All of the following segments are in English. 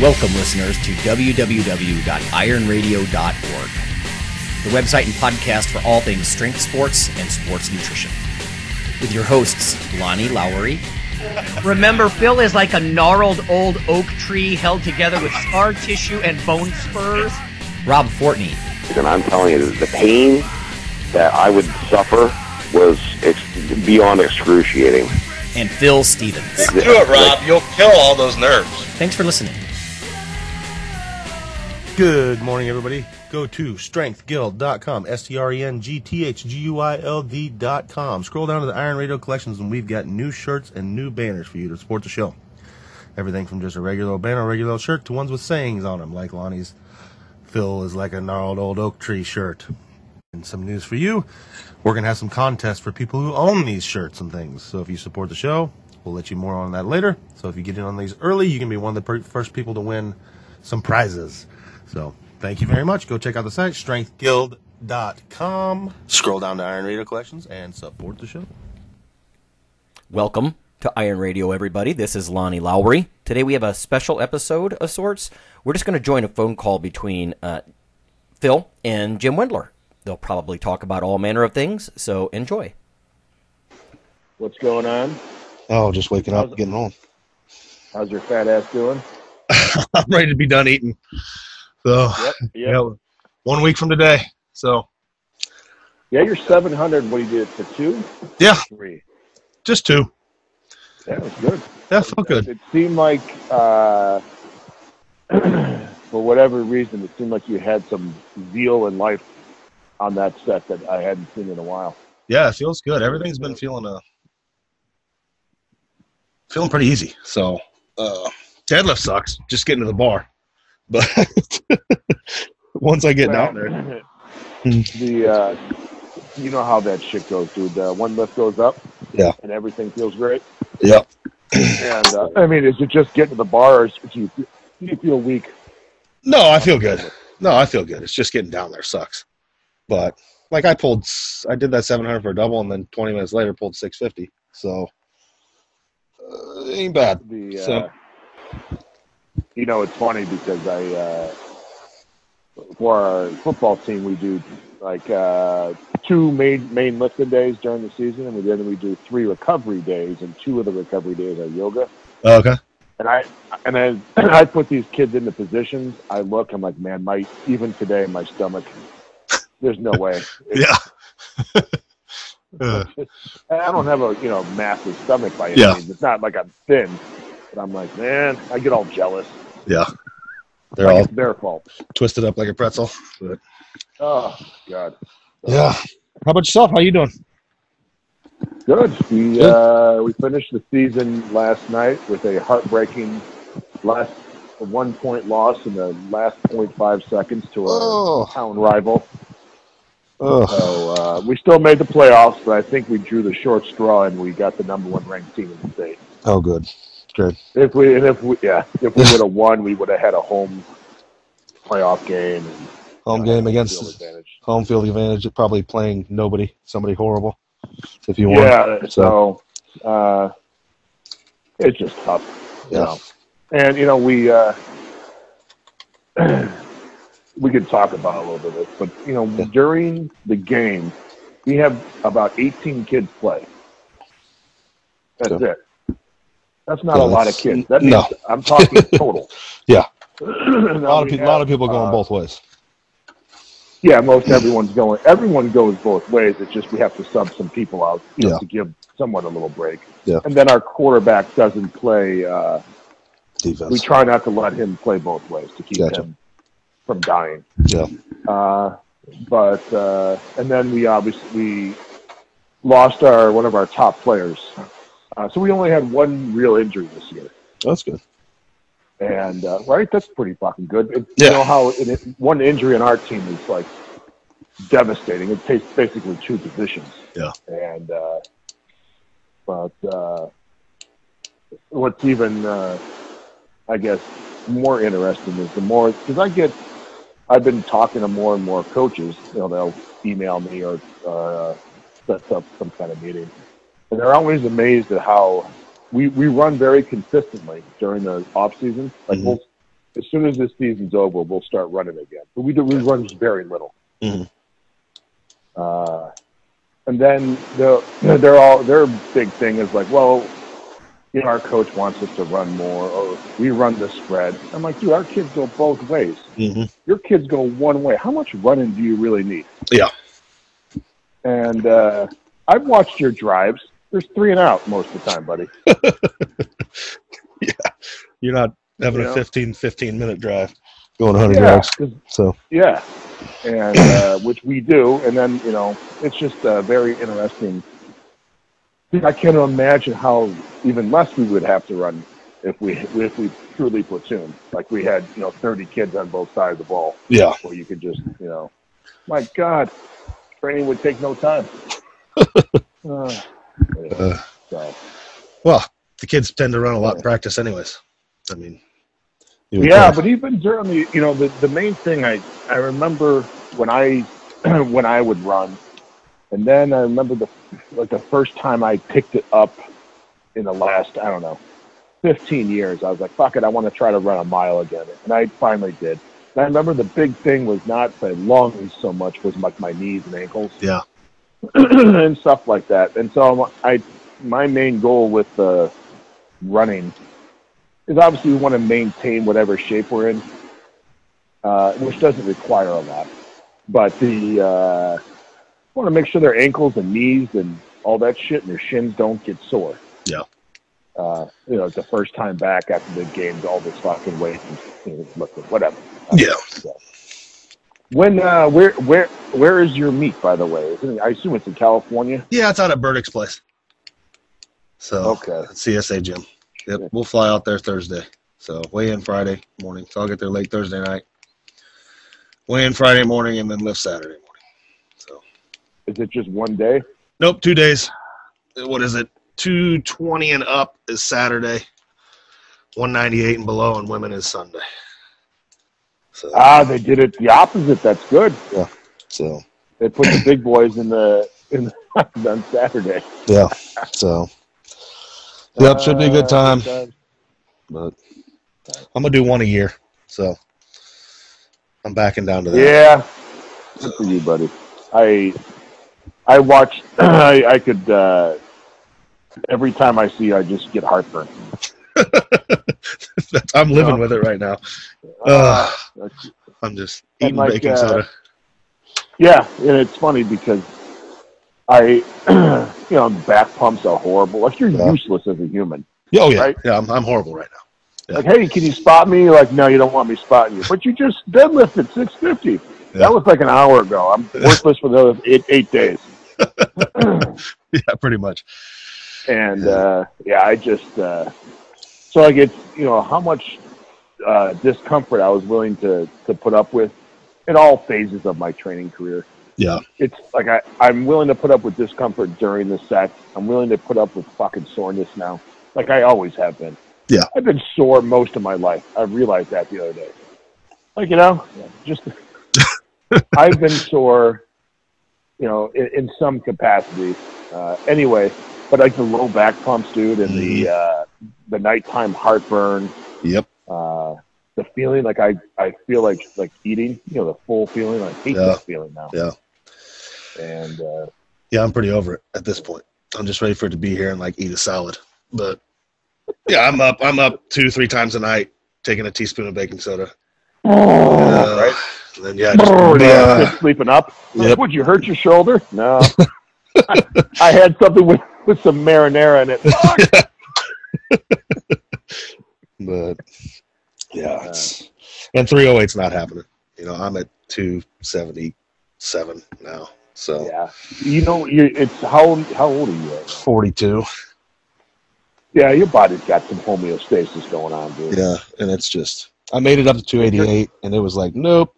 Welcome, listeners, to www.ironradio.org, the website and podcast for all things strength sports and sports nutrition, with your hosts, Lonnie Lowery. Remember, Phil is like a gnarled old oak tree held together with scar tissue and bone spurs. Rob Fortney. And I'm telling you, the pain that I would suffer was beyond excruciating. And Phil Stevens. Do it, Rob. You'll kill all those nerves. Thanks for listening. Good morning, everybody. Go to strengthguild.com, strengthguild.com. Scroll down to the Iron Radio collections, and we've got new shirts and new banners for you to support the show. Everything from just a regular old banner, regular old shirt, to ones with sayings on them, like Lonnie's "Phil is like a gnarled old oak tree" shirt. And some news for you, we're going to have some contests for people who own these shirts and things. So if you support the show, we'll let you more on that later. So if you get in on these early, you can be one of the first people to win some prizes. So thank you very much. Go check out the site, strengthguild.com. Scroll down to Iron Radio Collections and support the show. Welcome to Iron Radio, everybody. This is Lonnie Lowery. Today we have a special episode of sorts. We're just going to join a phone call between Phil and Jim Wendler. They'll probably talk about all manner of things, so enjoy. What's going on? Oh, just waking up, getting home. How's your fat ass doing? I'm ready to be done eating. So, yep. You know, 1 week from today. So, yeah, you're 700. What do you do for two? Yeah, three. Just two. That was good. That felt good. It seemed like, for whatever reason, it seemed like you had some zeal in life on that set that I hadn't seen in a while. Yeah, it feels good. Everything's been feeling pretty easy. So, deadlift sucks. Just getting to the bar. But once I get down there, you know how that shit goes, dude. One lift goes up, yeah, and everything feels great. Yep. And I mean, is it just getting to the bar, or do you feel weak? No, I feel good. No, I feel good. It's just getting down there sucks. But like I did that 700 for a double, and then 20 minutes later pulled 650. So it ain't bad. You know, it's funny because for our football team, we do like two main lifting days during the season, and then we do three recovery days, and two of the recovery days are yoga. Oh, okay. And I put these kids into positions. I look, I'm like, man, even today, my stomach, there's no way. Yeah. I don't have a massive stomach by any means. It's not like I'm thin. But I'm like, man, I get all jealous. Yeah. They're like all it's their fault. Twisted up like a pretzel. But... oh, God. Yeah. How about yourself? How you doing? Good. We finished the season last night with a heartbreaking last 1-point loss in the last 0.5 seconds to a town rival. Oh. So we still made the playoffs, but I think we drew the short straw and we got the #1 ranked team in the state. Oh, good. Good. If we would have won, we would have had a home playoff game. And, game against home field advantage. Probably playing somebody horrible. If you want, it's just tough. Yeah, and we we could talk about a little bit of this, but during the game, we have about 18 kids play. That's it. That's not a lot of kids. That means, no. I'm talking total. Yeah. a lot of people going both ways. Yeah, most everyone's going. Everyone goes both ways. It's just we have to sub some people out to give someone a little break. Yeah. And then our quarterback doesn't play. Defense. We try not to let him play both ways to keep him from dying. Yeah. And then we obviously lost one of our top players. So we only had one real injury this year. That's good. And, that's pretty fucking good. You know how one injury in our team is, like, devastating. It takes basically two positions. Yeah. And, what's even, I guess, more interesting is because I've been talking to more and more coaches. They'll email me or set up some kind of meeting. And they're always amazed at how we run very consistently during the off season. Like we'll as soon as this season's over, we'll start running again. But we run very little. Mm-hmm. And then their big thing is like, well, you know, our coach wants us to run more, or we run the spread. I'm like, dude, our kids go both ways. Mm-hmm. Your kids go one way. How much running do you really need? Yeah. And I've watched your drives. There's 3 and out most of the time, buddy. Yeah. You're not having a 15-minute drive going 100 yards. So. Yeah. And which we do. And then, you know, it's just very interesting. I can't imagine how even less we would have to run if we truly platooned. Like we had, you know, 30 kids on both sides of the ball. Yeah. Where you could just, you know, my God, training would take no time. Well, the kids tend to run a lot in practice anyways. I mean. But even during the, you know, the main thing I remember when I would run. And then I remember the first time I picked it up in the last, I don't know, 15 years. I was like, fuck it, I want to try to run a mile again. And I finally did. And I remember the big thing was not my lungs so much, was like my knees and ankles. Yeah. And stuff like that. And so my main goal with running is obviously we want to maintain whatever shape we're in, which doesn't require a lot. But the... want to make sure their ankles and knees and all that shit and their shins don't get sore. Yeah. You know, it's the first time back after the games, all this fucking weight and whatever. Yeah. So. When, where is your meet, by the way? I assume it's in California. Yeah, it's out at Burdick's place. So, okay. CSA gym. Yep. We'll fly out there Thursday. So, weigh in Friday morning. So, I'll get there late Thursday night. Weigh in Friday morning and then lift Saturday morning. Is it just one day? Nope, 2 days. What is it? 220 and up is Saturday. 198 and below and women is Sunday. So, they did it the opposite. That's good. Yeah. So they put the big boys in the on Saturday. Yeah. So yep, should be a good time. But I'm gonna do one a year. So I'm backing down to that. Yeah. Good for you, buddy. I watch. I could. Every time I see, I just get heartburn. I'm living with it right now. I'm just eating baking soda. Yeah, and it's funny because you know, back pumps are horrible. Like you're useless as a human. Yeah, oh yeah, right? Yeah. I'm horrible right now. Yeah. Like, hey, can you spot me? You're like, no, you don't want me spotting you. But you just deadlifted 650. Yeah. That was like an hour ago. I'm worthless for those eight days. Yeah, pretty much. And, I just, so I get, you know, how much discomfort I was willing to put up with in all phases of my training career. Yeah. It's like I'm willing to put up with discomfort during the set. I'm willing to put up with fucking soreness now. Like I always have been. Yeah. I've been sore most of my life. I realized that the other day. Like, you know, just... I've been sore, you know, in some capacity. Anyway, but like the low back pumps, dude, and the nighttime heartburn. Yep. The feeling like I feel like eating, you know, the full feeling. I hate this feeling now. Yeah. And I'm pretty over it at this point. I'm just ready for it to be here and like eat a salad. But yeah, I'm up 2-3 times a night taking a teaspoon of baking soda. Right. And then sleeping up. Yep. Would you hurt your shoulder? No. I had something with some marinara in it. Fuck! But and 308's not happening. You know, I'm at 277 now. So yeah, you know, it's how old are you? 42. Yeah, your body's got some homeostasis going on, dude. Yeah, and it's just I made it up to 288, and it was like, nope.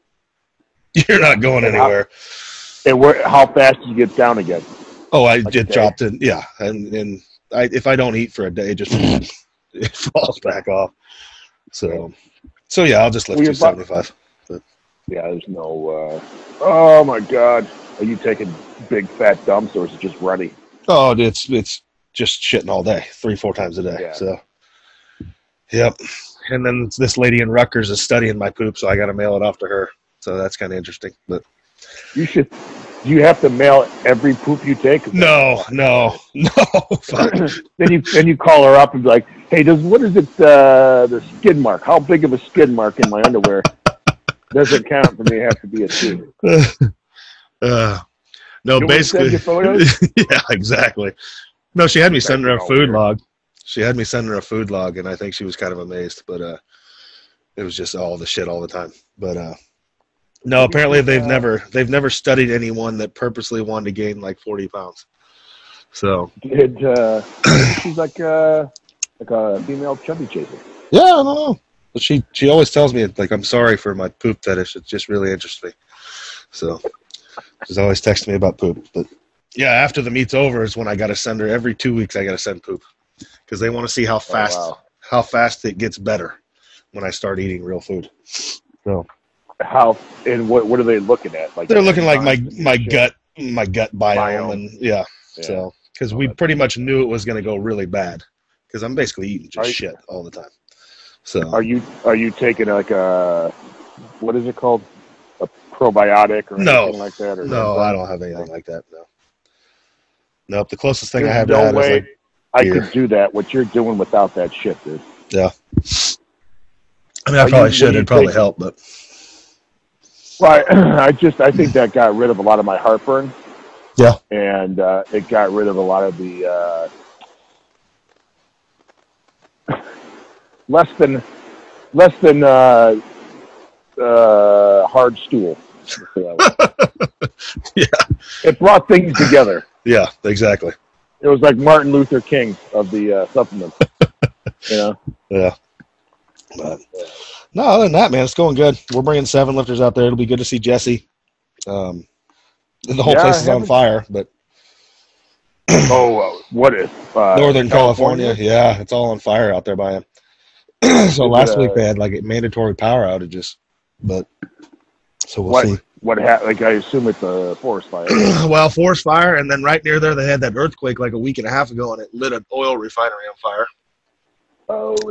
You're not going anywhere. How fast did you get down again? Oh, I like dropped in. Yeah, and if I don't eat for a day, it falls back off. So yeah, I'll just lift 275. Yeah, there's no. Oh my God, are you taking big fat dumps or is it just running? Oh, it's just shitting all day, 3-4 times a day. Yeah. So, yep. And then this lady in Rutgers is studying my poop, so I got to mail it off to her. So that's kind of interesting. But you should. Do you have to mail every poop you take? No. Then you call her up and be like, "Hey, what is the skid mark? How big of a skid mark in my underwear doesn't count for me? Have to be a two." No, basically. Send you photos? Yeah, exactly. No, she had me send her a food log. She had me send her a food log, and I think she was kind of amazed. But it was just all the shit all the time. But no, apparently they've never studied anyone that purposely wanted to gain like 40 pounds. So did she's like a female chubby chaser? Yeah, I don't know. But she always tells me, like, I'm sorry for my poop fetish. It just really interests me. So she's always texting me about poop. But yeah, after the meet's over is when I got to send her every 2 weeks. I got to send poop because they want to see how fast it gets better when I start eating real food. So. What are they looking at? Like they're looking like my gut biome, and yeah. So because we pretty much knew it was going to go really bad because I'm basically eating shit all the time. So are you taking like a, what is it called, a probiotic or anything like that? Or no, I don't have anything like that. No. Nope. The closest thing I have now is like beer. I could do that. What you're doing without that shit, dude. Yeah. I mean, I probably should. It'd probably help, but. Well, I think that got rid of a lot of my heartburn. Yeah. And it got rid of a lot of the less than hard stool. Yeah. It brought things together. Yeah, exactly. It was like Martin Luther King of the supplements. You know? Yeah. But no, other than that, man, it's going good. We're bringing 7 lifters out there. It'll be good to see Jesse. The whole place is on fire. But what is Northern California? Yeah, it's all on fire out there by him. So last week they had like mandatory power outages, but so we'll see. What happened? Like I assume it's a forest fire. Well, forest fire, and then right near there they had that earthquake like a week and a half ago, and it lit an oil refinery on fire.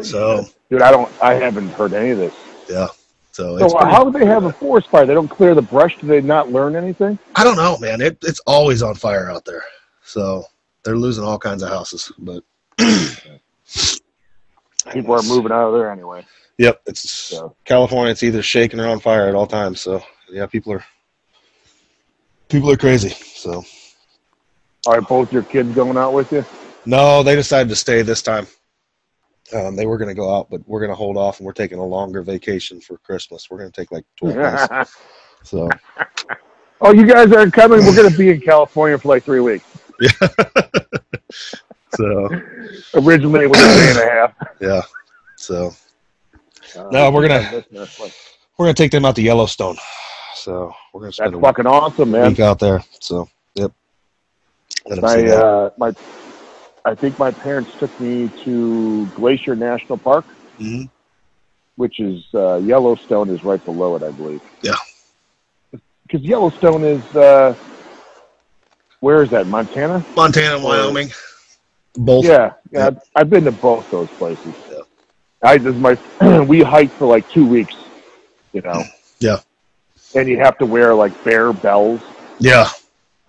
So, dude, I haven't heard any of this. Yeah. So how do they have a forest fire? They don't clear the brush. Do they not learn anything? I don't know, man. It's always on fire out there. So they're losing all kinds of houses, but people are moving out of there anyway. Yep. California. It's either shaking or on fire at all times. So yeah, people are crazy. So are both your kids going out with you? No, they decided to stay this time. They were going to go out, but we're going to hold off, and we're taking a longer vacation for Christmas. We're going to take like 12 days. So, oh, you guys aren't coming. We're going to be in California for like 3 weeks. Yeah. So originally it was a day and a half. Yeah. So no, we're gonna take them out to Yellowstone. So we're going to spend a fucking awesome man week out there. So yep. I think my parents took me to Glacier National Park, mm-hmm. which is Yellowstone is right below it, I believe. Yeah. Because Yellowstone is, where is that, Montana? Montana, Wyoming. Both. Yeah. I've been to both those places. Yeah. We hiked for like 2 weeks, you know. Yeah. And you have to wear like bear bells. Yeah.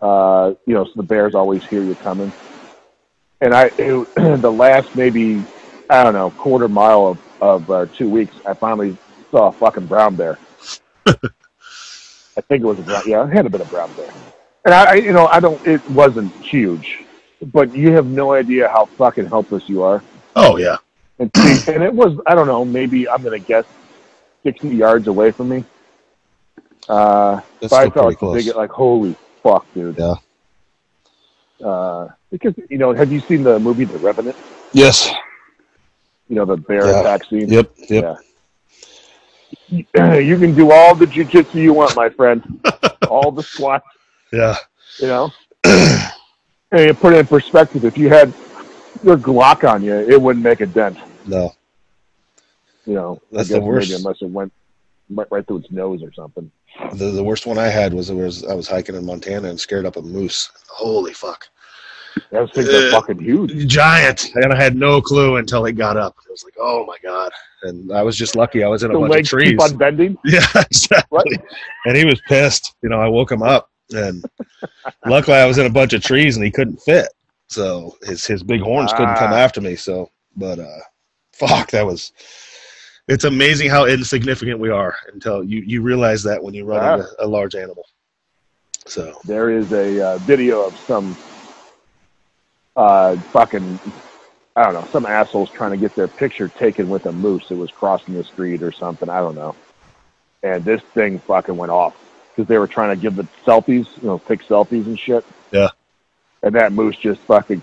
You know, so the bears always hear you coming. And the last maybe, I don't know, quarter mile of 2 weeks, I finally saw a fucking brown bear. I think it was it had a bit of brown bear. And it wasn't huge, but you have no idea how fucking helpless you are. Oh, yeah. And it was, I don't know, maybe I'm going to guess 60 yards away from me. But I felt like, holy fuck, dude. Yeah. Because, you know, have you seen the movie The Revenant? Yes. You know, the bear attack scene? Yep. Yeah. You can do all the jiu-jitsu you want, my friend. All the squats. Yeah. You know? And you put it in perspective. If you had your Glock on you, it wouldn't make a dent. No. You know, that's the worst. Maybe unless it went right through its nose or something. The worst one I had was I was hiking in Montana and scared up a moose. Holy fuck. Those things are fucking huge. Giant. And I had no clue until it got up. I was like, oh, my God. And I was just lucky I was in a bunch of trees. Keep on bending? Yeah, exactly. Right? And he was pissed. You know, I woke him up. And luckily I was in a bunch of trees and he couldn't fit. So his big horns couldn't come after me. So, but fuck, that was... It's amazing how insignificant we are until you realize that when you run into a large animal. So there is a video of some fucking, I don't know, some assholes trying to get their picture taken with a moose that was crossing the street or something. I don't know. And this thing fucking went off because they were trying to give the selfies, you know, pick selfies and shit. Yeah. And that moose just fucking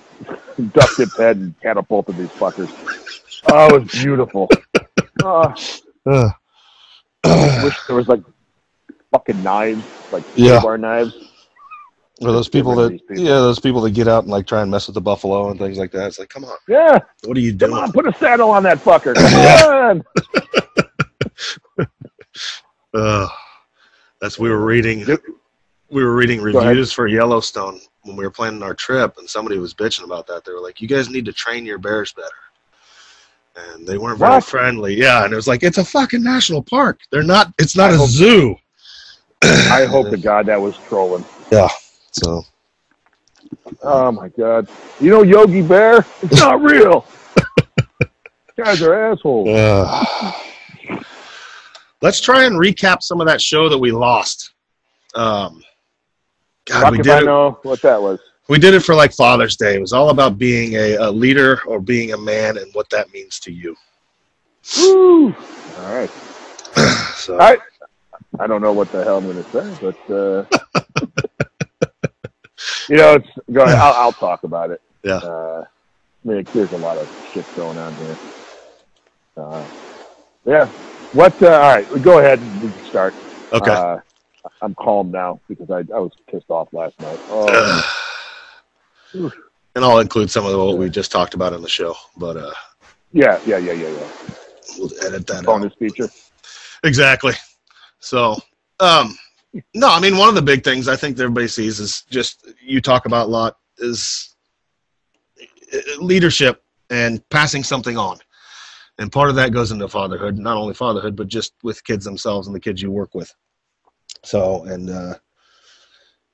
ducked its head and catapulted these fuckers. Oh, it was beautiful. I wish there was like fucking knives, like bar knives. Or those people those people that get out and like try and mess with the buffalo and things like that. It's like, come on, yeah, what are you doing? Come on, put a saddle on that fucker. Come on. We were reading reviews for Yellowstone when we were planning our trip, and somebody was bitching about that. They were like, you guys need to train your bears better. And they weren't very friendly. Yeah, and it was like, it's a fucking national park. They're not. It's not a zoo. I hope to God that was trolling. Yeah. So. Oh my God! You know Yogi Bear? It's not real. You guys are assholes. Let's try and recap some of that show that we lost. God, we did. I know what that was. We did it for like Father's Day. It was all about being a leader or being a man and what that means to you. Woo! All right. So. I don't know what the hell I'm going to say, but you know, it's go ahead. I'll talk about it. Yeah. I mean, there's a lot of shit going on here. Yeah. What? All right. Go ahead. We can start. Okay. I'm calm now because I was pissed off last night. Oh. And I'll include some of what we just talked about in the show, but yeah. We'll edit that bonus feature. Exactly. So, no, I mean, one of the big things I think that everybody sees is just you talk about a lot is leadership and passing something on, and part of that goes into fatherhood, not only fatherhood, but just with kids themselves and the kids you work with. So, and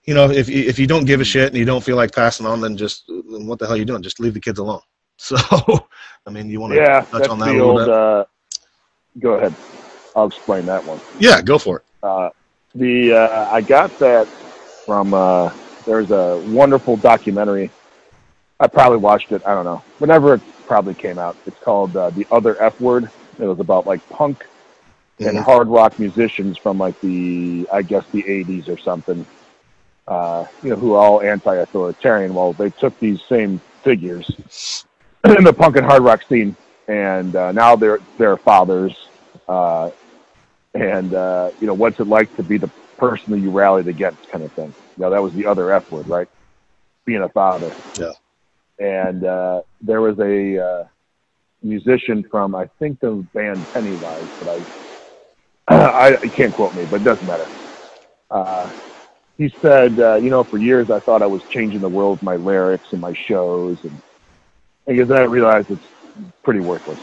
you know, if you don't give a shit and you don't feel like passing on, then just what the hell are you doing? Just leave the kids alone. So, I mean, you want to touch on that a little bit? Go ahead. I'll explain that one. Yeah, go for it. I got that from there's a wonderful documentary. I probably watched it, I don't know, whenever it probably came out. It's called The Other F Word. It was about like punk and hard rock musicians from like the 80s or something. You know, who are all anti-authoritarian. Well, they took these same figures in the punk and hard rock scene, and now they're fathers. And you know, what's it like to be the person that you rallied against, kind of thing. You know, that was the other F word, right? Being a father. Yeah. And there was a musician from, I think, the band Pennywise, but I can't quote me, but it doesn't matter. He said, you know, for years I thought I was changing the world with my lyrics and my shows. And because I realized it's pretty worthless.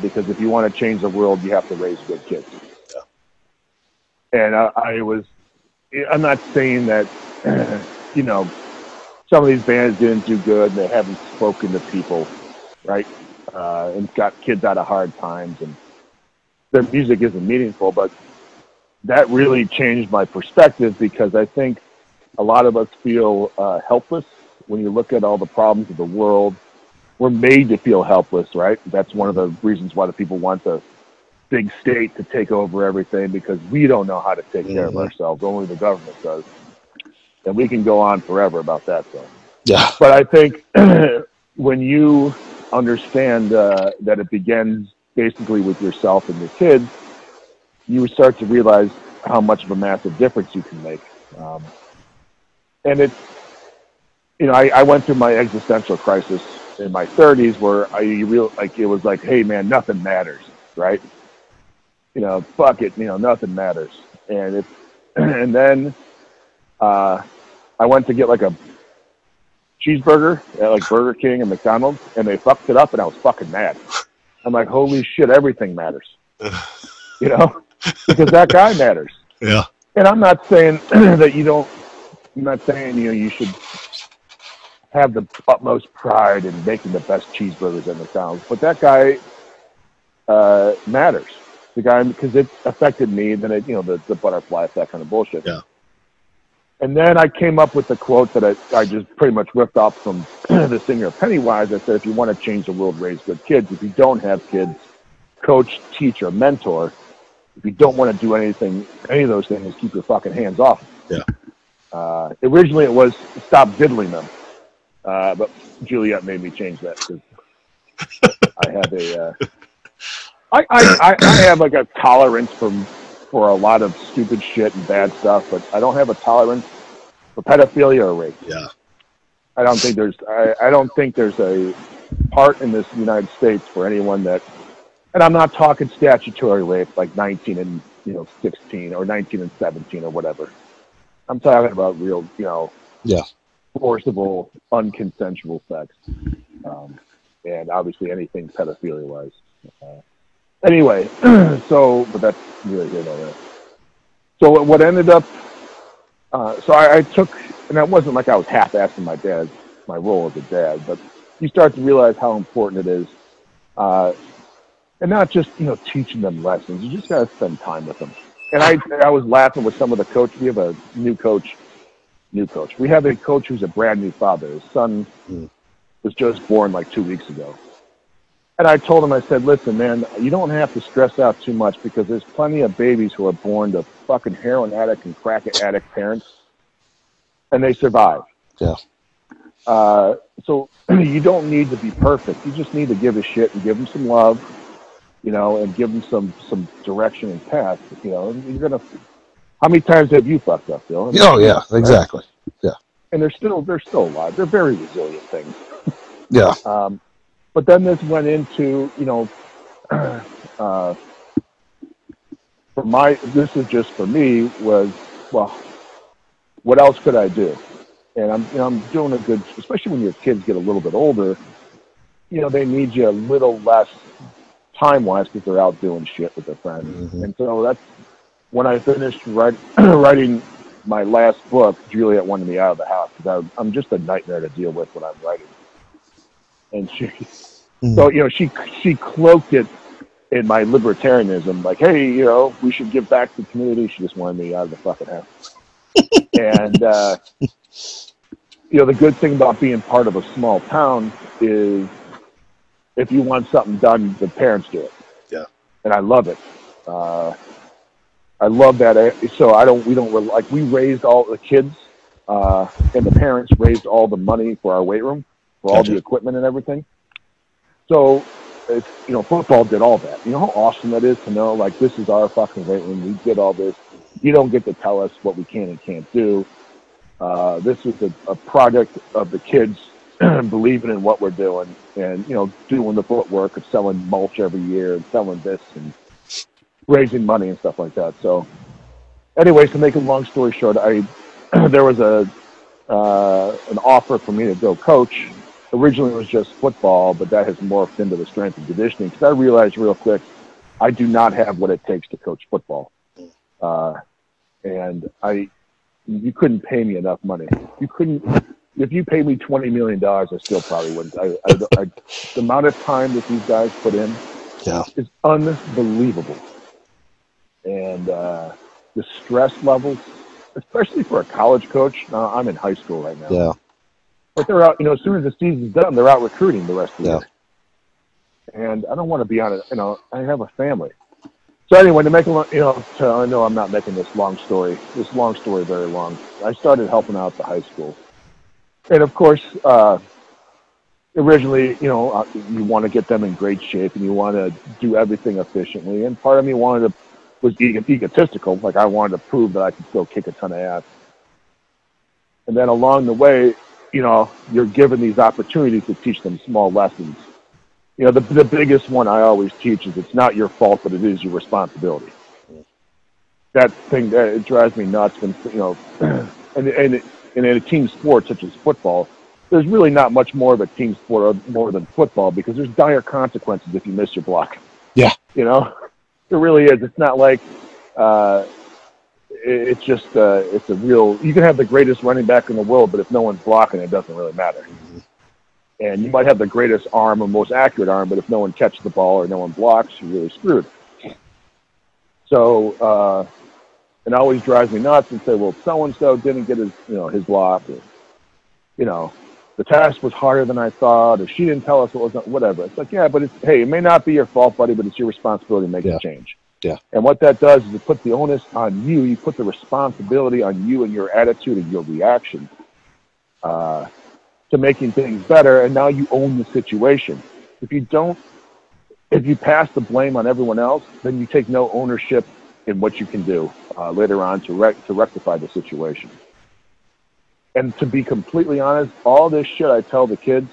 Because if you want to change the world, you have to raise good kids. Yeah. And I'm not saying that, you know, some of these bands didn't do good. They haven't spoken to people, right? And got kids out of hard times. And their music isn't meaningful, but that really changed my perspective, because I think a lot of us feel helpless when you look at all the problems of the world. We're made to feel helpless, right? That's one of the reasons why the people want the big state to take over everything, because we don't know how to take care of ourselves. Only the government does. And we can go on forever about that, though. Yeah. But I think when you understand that it begins basically with yourself and your kids, you start to realize how much of a massive difference you can make. And it's, you know, I went through my existential crisis in my 30s where it was like, hey man, nothing matters, right? You know, fuck it, you know, nothing matters. And then I went to get like a cheeseburger at like Burger King and McDonald's, and they fucked it up, and I was fucking mad. I'm like, holy shit, everything matters, you know, because that guy matters. Yeah. And I'm not saying that you don't, I'm not saying, you know, you should have the utmost pride in making the best cheeseburgers at McDonald's, but that guy matters. The guy, because it affected me, and then it, you know, the butterfly effect, kind of bullshit. Yeah. And then I came up with the quote that I just pretty much ripped off from the singer Pennywise. I said, if you want to change the world, raise good kids. If you don't have kids, coach, teach, or mentor. If you don't want to do anything, any of those things, keep your fucking hands off. Yeah. Originally it was stop diddling them. But Juliet made me change that because I have a, I have like a tolerance for a lot of stupid shit and bad stuff, but I don't have a tolerance for pedophilia or rape. Yeah. I don't think there's, I don't think there's a part in this United States for anyone that, and I'm not talking statutory rape like 19 and, you know, 16 or 19 and 17 or whatever. I'm talking about real, you know, yeah, forcible, unconsensual sex. And obviously anything pedophilia wise. Anyway, so, but that's really good on that. So what ended up, so I took, and it wasn't like I was half-assing my dad, my role as a dad, but you start to realize how important it is. And not just, you know, teaching them lessons. You just got to spend time with them. And I was laughing with some of the coaches. We have a new coach. We have a coach who's a brand new father. His son was just born like 2 weeks ago. And I told him, I said, listen, man, you don't have to stress out too much because there's plenty of babies who are born to fucking heroin addict and crack addict parents, and they survive. Yeah. So you don't need to be perfect. You just need to give a shit and give them some love, you know, and give them some direction and path, you know. And you're gonna. How many times have you fucked up, Bill? I mean, oh yeah, right? Exactly. Yeah. And they're still alive. They're very resilient things. Yeah. But then this went into, you know, this is just for me, was, well, what else could I do? And I'm doing a good, especially when your kids get a little bit older, you know, they need you a little less time-wise because they're out doing shit with their friends. Mm-hmm. And so that's when I finished writing my last book, Juliet wanted me out of the house because I'm just a nightmare to deal with when I'm writing. And she cloaked it in my libertarianism, like, hey, you know, we should give back to the community. She just wanted me out of the fucking house. And, you know, the good thing about being part of a small town is if you want something done, the parents do it. Yeah. And I love it. I love that. So we raised all the kids, and the parents raised all the money for our weight room. For all the equipment and everything. So, it's, you know, football did all that. You know how awesome that is to know, like, this is our fucking weight room. We did all this. You don't get to tell us what we can and can't do. This is a product of the kids believing in what we're doing and, you know, doing the footwork of selling mulch every year and selling this and raising money and stuff like that. So, anyway, to make a long story short, there was an offer for me to go coach. Originally, it was just football, but that has morphed into the strength and conditioning because I realized real quick I do not have what it takes to coach football, and you couldn't pay me enough money. You couldn't. If you paid me $20 million, I still probably wouldn't. The amount of time that these guys put in is unbelievable, and the stress levels, especially for a college coach. I'm in high school right now. Yeah. But they're out, you know, as soon as the season's done, they're out recruiting the rest of the year. And I don't want to be on it, you know, I have a family. So anyway, to make a long, you know, I know I'm not making this long story very long. I started helping out the high school. And of course, originally, you know, you want to get them in great shape and you want to do everything efficiently. And part of me was egotistical, like I wanted to prove that I could still kick a ton of ass. And then along the way, you know, you're given these opportunities to teach them small lessons. You know, the biggest one I always teach is it's not your fault, but it is your responsibility. That thing, it drives me nuts when, you know, and in a team sport such as football, there's really not much more of a team sport more than football, because there's dire consequences if you miss your block. Yeah. You know, it really is. It's not like, it's just, it's a real, you can have the greatest running back in the world, but if no one's blocking, it doesn't really matter. And you might have the greatest arm or most accurate arm, but if no one catches the ball or no one blocks, you're really screwed. So, it always drives me nuts and say, well, so-and-so didn't get his, you know, his block, or, you know, the task was harder than I thought, or she didn't tell us what was, whatever. It's like, yeah, but it's, hey, it may not be your fault, buddy, but it's your responsibility to make a change. Yeah. And what that does is it puts the onus on you. You put the responsibility on you and your attitude and your reaction to making things better. And now you own the situation. If you don't, if you pass the blame on everyone else, then you take no ownership in what you can do later on to rectify the situation. And to be completely honest, all this shit I tell the kids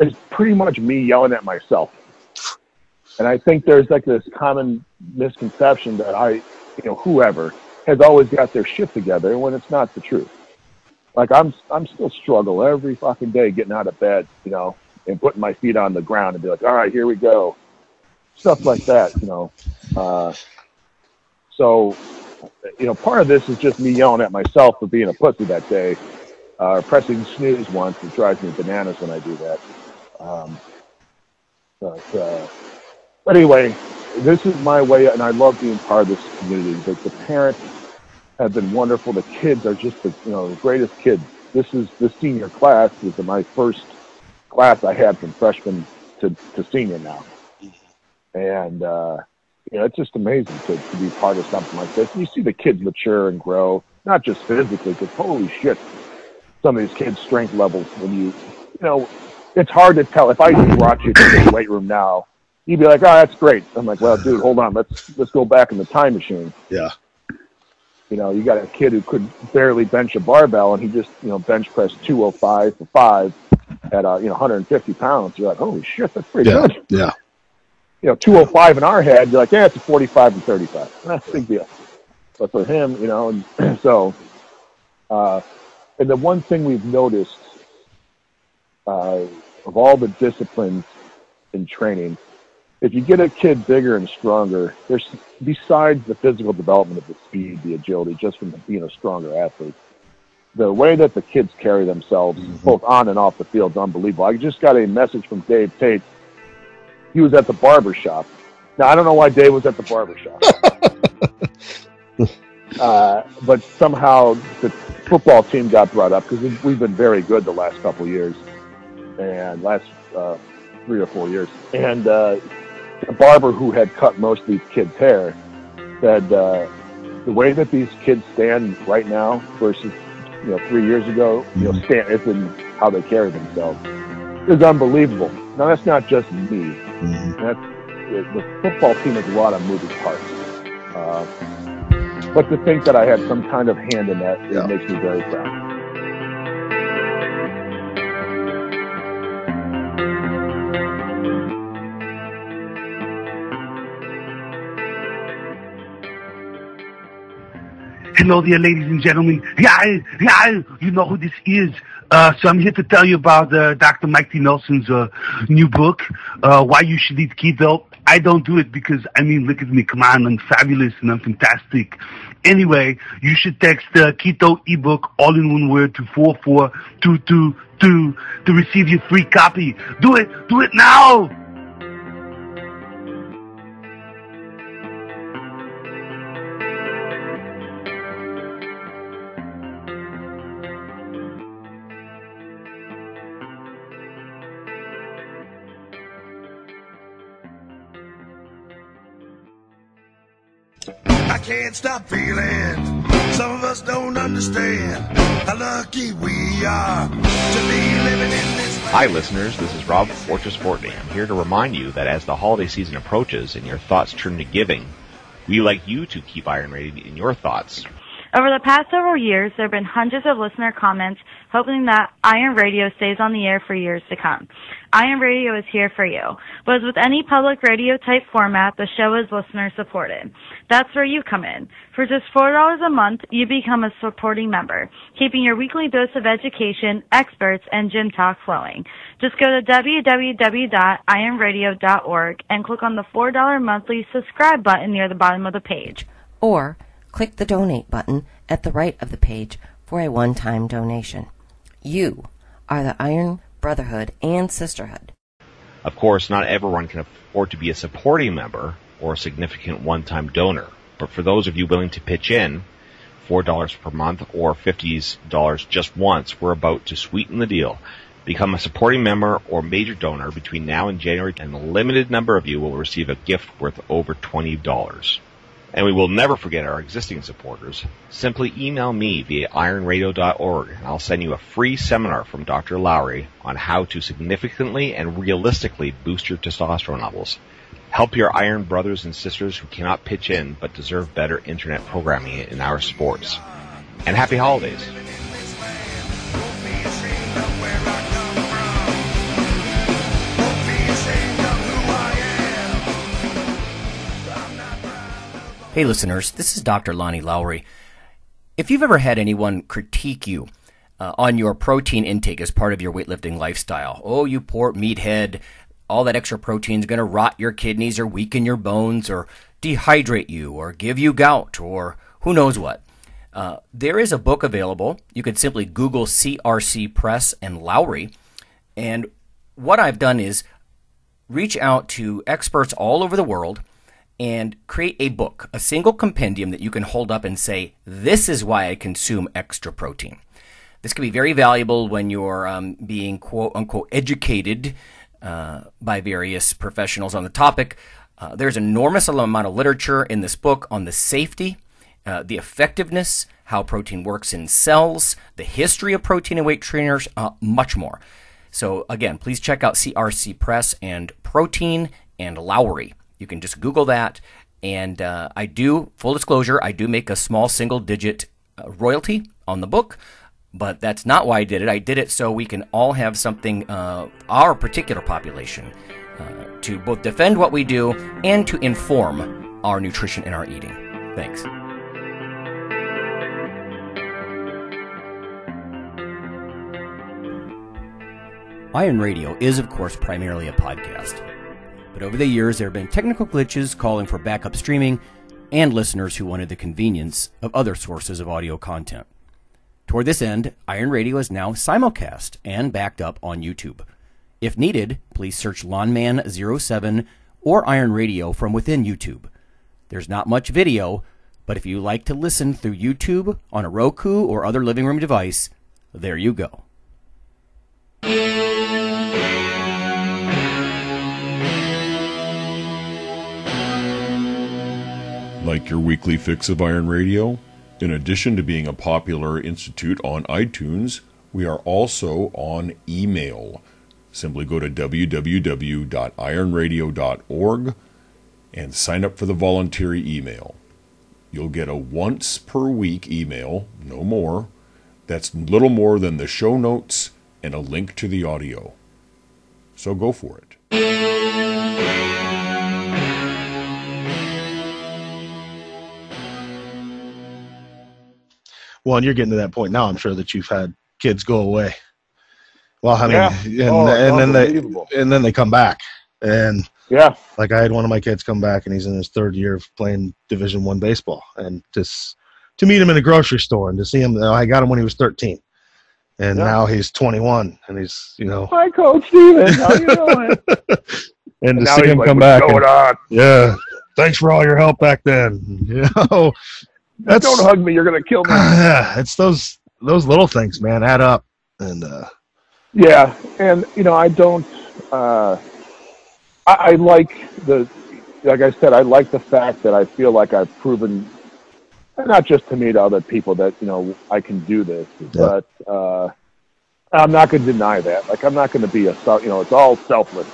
is pretty much me yelling at myself. And I think there's like this common misconception that I, you know, whoever has always got their shit together, when it's not the truth. Like I'm still struggle every fucking day getting out of bed, you know, and putting my feet on the ground and be like, all right, here we go. Stuff like that, you know. So, you know, part of this is just me yelling at myself for being a pussy that day, pressing snooze once. It drives me bananas when I do that. But anyway, this is my way, and I love being part of this community. Like the parents have been wonderful. The kids are just the, you know, the greatest kids. This is the senior class. This is my first class I had from freshman to senior now. And, you know, it's just amazing to be part of something like this. You see the kids mature and grow, not just physically, because holy shit, some of these kids' strength levels when you, you know, it's hard to tell. If I watch you in the weight room now, you'd be like, oh, that's great. I'm like, well, dude, hold on. Let's go back in the time machine. Yeah. You know, you got a kid who could barely bench a barbell, and he just, you know, bench pressed 205 for 5 at, you know, 150 pounds. You're like, holy shit, that's pretty good. Yeah. You know, 205 in our head, you're like, yeah, it's a 45 and 35. That's a big deal. But for him, you know, and so, and the one thing we've noticed of all the disciplines in training, if you get a kid bigger and stronger, there's, besides the physical development of the speed, the agility, just from being a stronger athlete, the way that the kids carry themselves, both on and off the field, is unbelievable. I just got a message from Dave Tate. He was at the barber shop. Now, I don't know why Dave was at the barber shop. But somehow the football team got brought up, because we've been very good the last couple of years, and last 3 or 4 years. And the barber who had cut most of these kids' hair said, the way that these kids stand right now versus, you know, 3 years ago, you know, it's in how they carry themselves, is unbelievable. Now, that's not just me. That's, the football team has a lot of moving parts. But to think that I had some kind of hand in that, it makes me very proud. Hello there, ladies and gentlemen. Yeah, you know who this is. So I'm here to tell you about Dr. Mike T. Nelson's new book, Why You Should Eat Keto. I don't do it because, I mean, look at me, come on, I'm fabulous and I'm fantastic. Anyway, you should text Keto eBook, all in one word, to 44222 to receive your free copy. Do it now! Can't stop feeling. Some of us don't understand how lucky we are to be living in this land. Hi, listeners. This is Rob Fortus Fortney. I'm here to remind you that as the holiday season approaches and your thoughts turn to giving, we like you to keep Iron Radio in your thoughts. Over the past several years, there have been hundreds of listener comments hoping that Iron Radio stays on the air for years to come. Iron Radio is here for you. But as with any public radio type format, the show is listener supported. That's where you come in. For just $4 a month, you become a supporting member, keeping your weekly dose of education, experts, and gym talk flowing. Just go to www.ironradio.org and click on the $4 monthly subscribe button near the bottom of the page. Or click the donate button at the right of the page for a one-time donation. You are the Iron Brotherhood and Sisterhood. Of course, not everyone can afford to be a supporting member or a significant one-time donor, but for those of you willing to pitch in, $4 per month or $50 just once, we're about to sweeten the deal. Become a supporting member or major donor between now and January, and a limited number of you will receive a gift worth over $20. And we will never forget our existing supporters. Simply email me via ironradio.org, and I'll send you a free seminar from Dr. Lowery on how to significantly and realistically boost your testosterone levels. Help your iron brothers and sisters who cannot pitch in but deserve better internet programming in our sports. And happy holidays. Hey listeners, this is Dr. Lonnie Lowery. If you've ever had anyone critique you on your protein intake as part of your weightlifting lifestyle, oh, you poor meathead, all that extra protein is going to rot your kidneys or weaken your bones or dehydrate you or give you gout or who knows what. There is a book available. You can simply Google CRC Press and Lowery. And what I've done is reach out to experts all over the world and create a book, a single compendium that you can hold up and say, this is why I consume extra protein. This can be very valuable when you're being quote-unquote educated by various professionals on the topic. There's an enormous amount of literature in this book on the safety, the effectiveness, how protein works in cells, the history of protein and weight trainers, much more. So again, please check out CRC Press and Protein and Lowery. You can just Google that, and I do, full disclosure, I do make a small single-digit royalty on the book, but that's not why I did it. I did it so we can all have something, our particular population, to both defend what we do and to inform our nutrition and our eating. Thanks. Iron Radio is, of course, primarily a podcast. But over the years, there have been technical glitches calling for backup streaming and listeners who wanted the convenience of other sources of audio content. Toward this end, Iron Radio is now simulcast and backed up on YouTube. If needed, please search Lonman07 or Iron Radio from within YouTube. There's not much video, but if you like to listen through YouTube on a Roku or other living room device, there you go. Like your weekly fix of Iron Radio? In addition to being a popular institute on iTunes, we are also on email. Simply go to www.ironradio.org and sign up for the voluntary email. You'll get a once per week email, no more, that's little more than the show notes and a link to the audio. So go for it. Well, and you're getting to that point now, I'm sure, that you've had kids go away. Well, I mean, yeah. and then they come back. And yeah, like I had one of my kids come back, and he's in his third year of playing Division I baseball. And just to meet him in a grocery store and to see him, I got him when he was 13. And now he's 21, and he's, you know. Hi, Coach Stevens. How you doing? and to see him like, come back. What's going on? Yeah. Thanks for all your help back then. You know. That's, don't hug me. You're gonna kill me. Yeah, it's those little things, man, add up. And yeah, and you know, I don't. I like the, like I said, I like the fact that I feel like I've proven, not just to me, to other people, that you know I can do this. Yeah. But I'm not gonna deny that. Like I'm not gonna be a, you know, it's all selfless.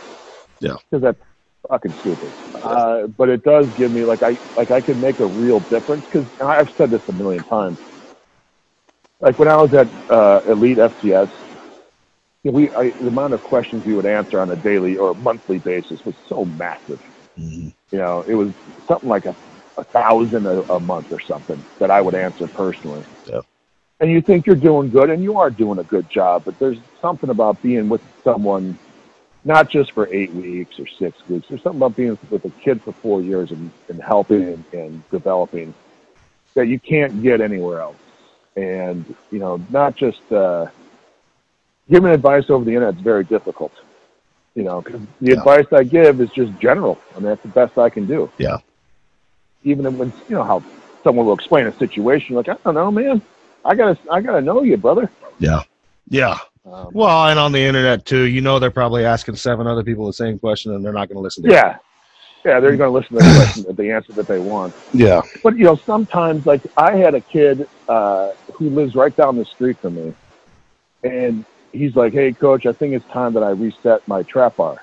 Yeah. Because that's fucking stupid. But it does give me, I could make a real difference, because I've said this a million times. Like when I was at Elite FCS, the amount of questions we would answer on a daily or monthly basis was so massive. Mm-hmm. You know, it was something like a thousand a month or something that I would answer personally. Yeah. And you think you're doing good, and you are doing a good job, but there's something about being with someone, not just for 8 weeks or 6 weeks, there's something about being with a kid for 4 years and helping and developing that you can't get anywhere else. And, you know, not just giving advice over the internet is very difficult, you know, because the advice I give is just general. I mean, that's the best I can do. Yeah. Even when, you know, how someone will explain a situation, like, I don't know, man, I gotta know you, brother. Yeah. Yeah. Well, and on the internet too, you know, they're probably asking 7 other people the same question, and they're not going to listen to it. Yeah, they're going to listen to the question, the answer that they want. Yeah. But, you know, sometimes, like, I had a kid who lives right down the street from me, and he's like, hey, coach, I think it's time that I reset my trap bar,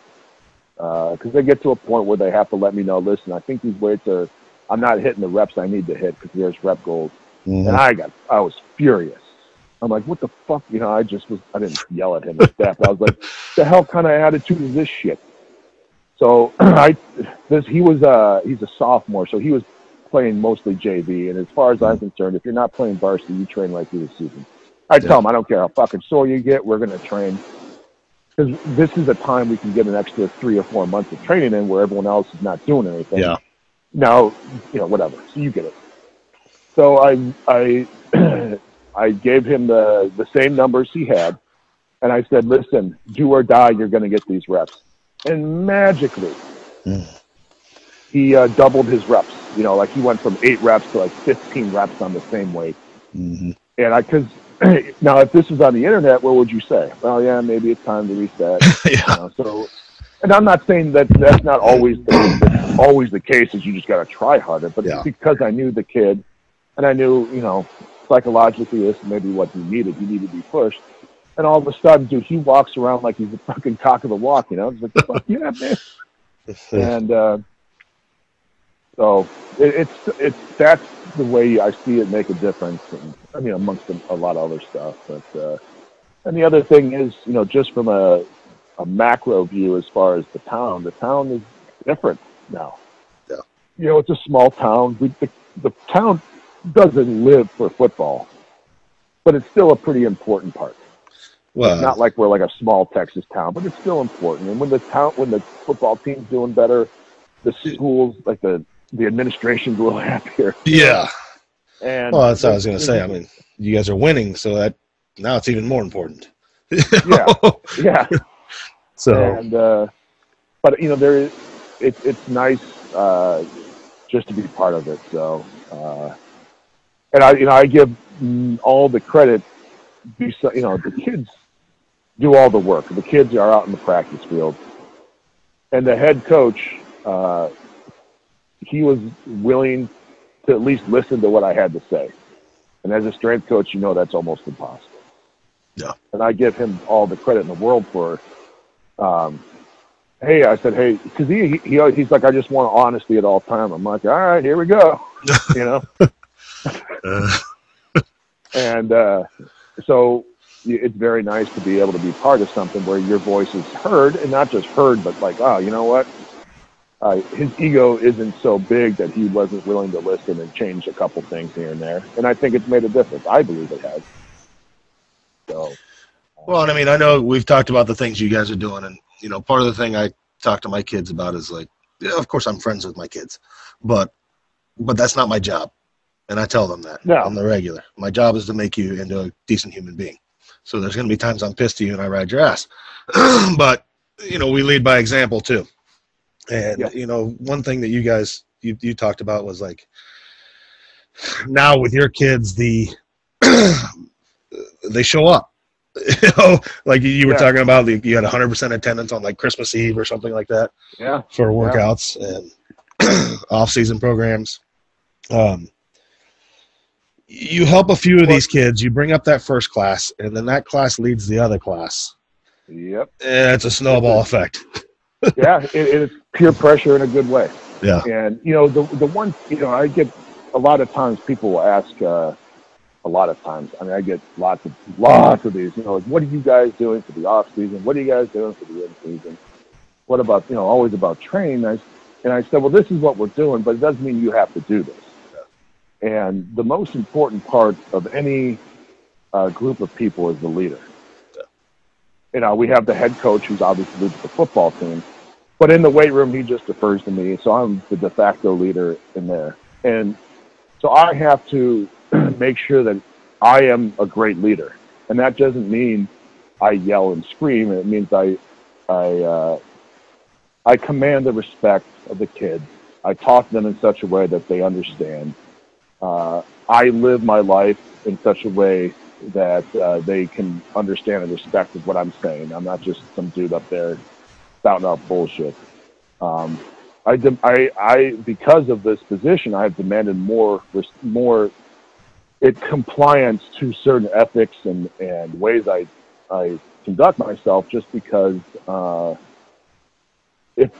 because they get to a point where they have to let me know, listen, I think these weights are, I'm not hitting the reps I need to hit because there's rep goals. Mm-hmm. And I was furious. I'm like, what the fuck? You know, I didn't yell at him at that. I was like, the hell kind of attitude is this shit? So he's a sophomore, so he was playing mostly JV. And as far as I'm concerned, if you're not playing varsity, you train right through the season. I tell him, I don't care how fucking sore you get, we're going to train. Because this is a time we can get an extra 3 or 4 months of training in where everyone else is not doing anything. Yeah. Now, you know, whatever. So you get it. So I gave him the same numbers he had. And I said, listen, do or die, you're going to get these reps. And magically, he doubled his reps. You know, like he went from 8 reps to like 15 reps on the same weight. Mm-hmm. And because now, if this was on the internet, what would you say? Well, yeah, maybe it's time to reset. You know, so, and I'm not saying that that's not always the case. Is you just got to try harder. But because I knew the kid, and I knew, you know, psychologically this is maybe what he needed to be pushed. And all of a sudden, dude, he walks around like he's the fucking cock of the walk, you know? He's like, fuck yeah, man. And so it's that's the way I see it make a difference. And, I mean, amongst a lot of other stuff. But and the other thing is, you know, just from a macro view as far as the town is different now. Yeah. You know, it's a small town. The town doesn't live for football, but it's still a pretty important part. Well, it's not like we're like a small Texas town, but it's still important. And when the football team's doing better, the schools, like the administration's a little happier. Yeah. And well, that's what I was going to say. I mean, you guys are winning, so that now it's even more important. Yeah. So, and but you know, it's nice just to be part of it. So, and I give all the credit. You know, the kids do all the work. The kids are out in the practice field. And the head coach, he was willing to at least listen to what I had to say. And as a strength coach, you know that's almost impossible. Yeah. And I give him all the credit in the world for, I said, because he's like, I just want honesty at all time. I'm like, all right, here we go, you know. And so it's very nice to be able to be part of something where your voice is heard, and not just heard, but like, oh, you know what? His ego isn't so big that he wasn't willing to listen and change a couple things here and there. And I think it's made a difference. I believe it has. So, well, and I mean, I know we've talked about the things you guys are doing, and, you know, part of the thing I talk to my kids about is like, yeah, of course I'm friends with my kids, but that's not my job. And I tell them that on the regular. My job is to make you into a decent human being. So there's going to be times I'm pissed at you and I ride your ass. But, you know, we lead by example too. And, you know, one thing that you guys, you talked about was like, now with your kids, they show up. You know, like you were talking about, you had 100% attendance on like Christmas Eve or something like that. Yeah. For workouts and off-season programs. You help a few of these kids, you bring up that first class, and then that class leads the other class. Yep. And it's a snowball effect. Yeah, it's peer pressure in a good way. Yeah. And, you know, the one, you know, I get a lot of times people will ask, a lot of times, I mean, I get lots of these, you know, like, what are you guys doing for the off season? What are you guys doing for the in season? What about, you know, always about training? And I said, well, this is what we're doing, but it doesn't mean you have to do this. Yeah. And the most important part of any group of people is the leader. Yeah. You know, we have the head coach who's obviously leads the football team, but in the weight room, he just defers to me. So I'm the de facto leader in there. And so I have to make sure that I am a great leader. And that doesn't mean I yell and scream. It means I command the respect of the kids. I talk to them in such a way that they understand. I live my life in such a way that they can understand and respect what I'm saying. I'm not just some dude up there spouting out bullshit. Because of this position, I have demanded more compliance to certain ethics and ways I conduct myself, just because it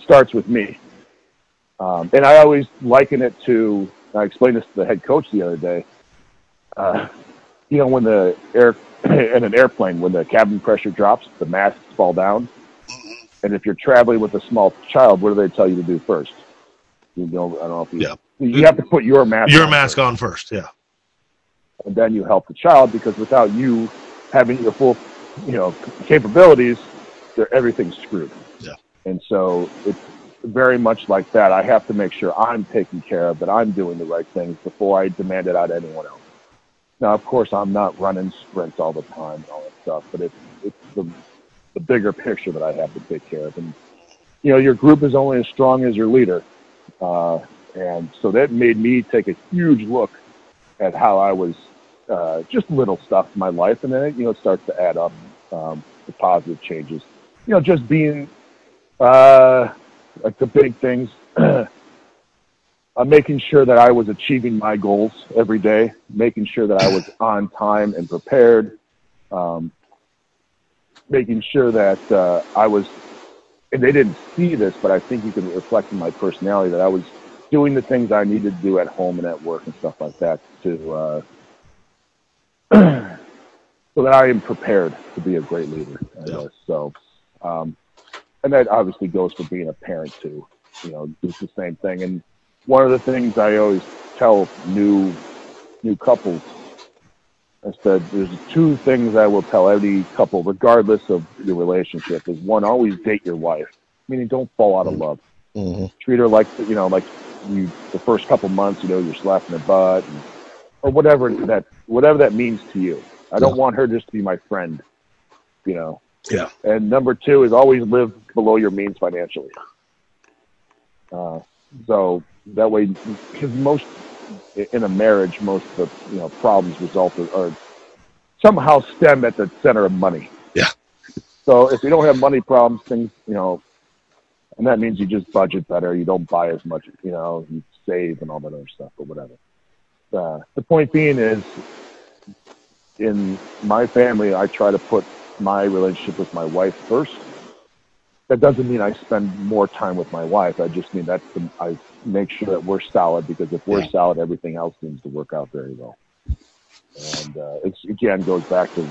starts with me. And I always liken it to, I explained this to the head coach the other day, you know, when the air in an airplane, when the cabin pressure drops, the masks fall down. And if you're traveling with a small child, what do they tell you to do first? You know, I don't know if you, yeah. You have to put your mask on first. Yeah. And then you help the child, because without you having your full, you know, capabilities, everything's screwed. Yeah. And so it's very much like that. I have to make sure I'm taken care of, that I'm doing the right things before I demand it out of anyone else. Now, of course, I'm not running sprints all the time and all that stuff, but it's the bigger picture that I have to take care of. And, you know, your group is only as strong as your leader. And so that made me take a huge look at how I was, just little stuff in my life. And then, you know, it starts to add up, the positive changes, you know, just being, like the big things, making sure that I was achieving my goals every day, making sure that I was on time and prepared, making sure that I was, and they didn't see this, but I think you can reflect in my personality that I was doing the things I needed to do at home and at work and stuff like that to so that I am prepared to be a great leader. Yeah. So, and that obviously goes for being a parent too. You know, it's the same thing. And one of the things I always tell new couples, I said, there's two things I will tell every couple, regardless of your relationship, is one, always date your wife, meaning don't fall out of love. Mm-hmm. Treat her like, you know, like you, the first couple months, you know, you're slapping her butt, and, or whatever that means to you. I don't want her just to be my friend, you know. Yeah. And number two is always live below your means financially. So that way, because most, in a marriage, most of the, you know, problems result or somehow stem at the center of money. Yeah. So if you don't have money problems, things, you know, and that means you just budget better. You don't buy as much, you know, you save and all that other stuff or whatever. The point being is, in my family, I try to put my relationship with my wife first. That doesn't mean I spend more time with my wife. I just mean I make sure that we're solid, because if we're solid, everything else seems to work out very well. And it again goes back to,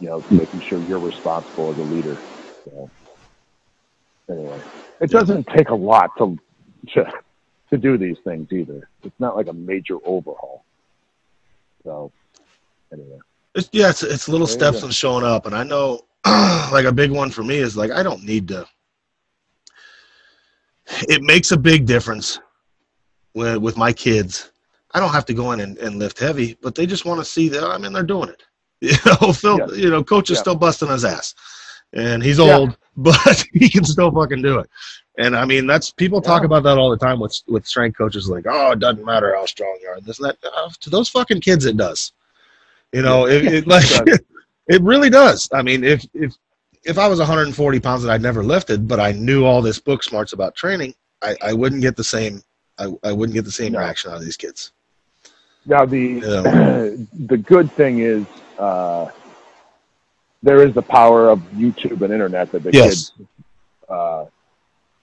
you know, making sure you're responsible as a leader. So, anyway, it doesn't take a lot to do these things either. It's not like a major overhaul. So anyway, it's little steps in showing up, and I know. Like a big one for me is like, I don't need to. It makes a big difference with my kids. I don't have to go in and lift heavy, but they just want to see that, I mean, they're doing it. You know, Phil, you know, coach is still busting his ass, and he's old, but he can still fucking do it. And I mean, that's, people talk about that all the time with strength coaches, like, oh, it doesn't matter how strong you are. This and that. To those fucking kids, it does. You know, it like. It really does. I mean, if I was 140 pounds that I'd never lifted, but I knew all this book smarts about training, I wouldn't get the same. I wouldn't get the same reaction out of these kids. Now the good thing is there is the power of YouTube and internet that the kids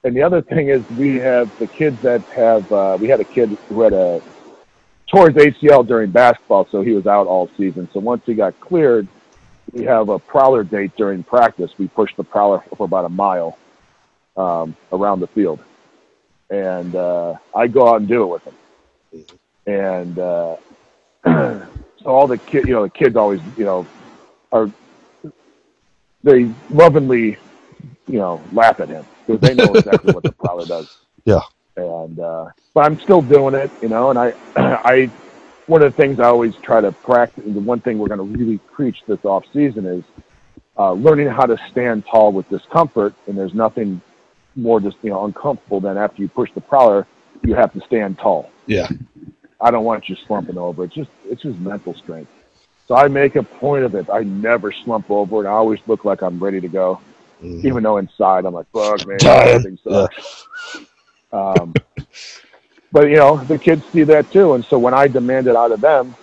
And the other thing is we have the kids that have, we had a kid who had a, tore his ACL during basketball, so he was out all season. So once he got cleared, we have a prowler date during practice. We push the prowler for about a mile around the field. And I go out and do it with him. And so all the kids, you know, the kids always, you know, are, they lovingly, you know, laugh at him because they know exactly what the prowler does. Yeah. And, but I'm still doing it, you know, and I, one of the things I always try to practice, and the one thing we're going to really preach this off season is, learning how to stand tall with discomfort. And there's nothing more just, you know, uncomfortable than after you push the prowler, you have to stand tall. Yeah. I don't want you slumping over. It's just mental strength. So I make a point of it. I never slump over and I always look like I'm ready to go. Mm. Even though inside I'm like, fuck man, everything sucks. Yeah. But you know, the kids see that too. And so when I demand it out of them,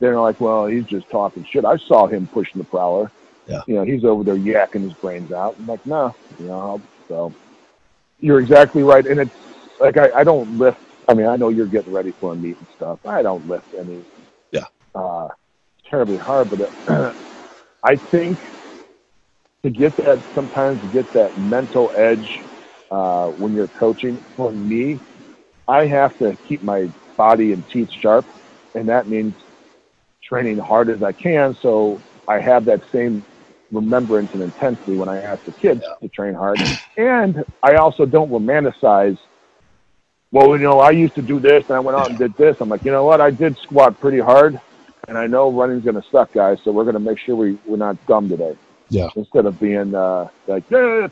they're like, well, he's just talking shit. I saw him pushing the prowler. Yeah. You know, he's over there yakking his brains out. I'm like, no, you know, so you're exactly right. And it's like, I don't lift. I mean, I know you're getting ready for a meet and stuff. I don't lift any, yeah, terribly hard, but I think to get that, sometimes to get that mental edge, when you're coaching, for me, I have to keep my body and teeth sharp, and that means training hard as I can. So I have that same remembrance and intensity when I ask the kids to train hard. And I also don't romanticize, well, you know, I used to do this and I went out and did this. I'm like, you know what? I did squat pretty hard and I know running's going to suck, guys. So we're going to make sure we're not dumb today. Yeah. Instead of being like, yeah,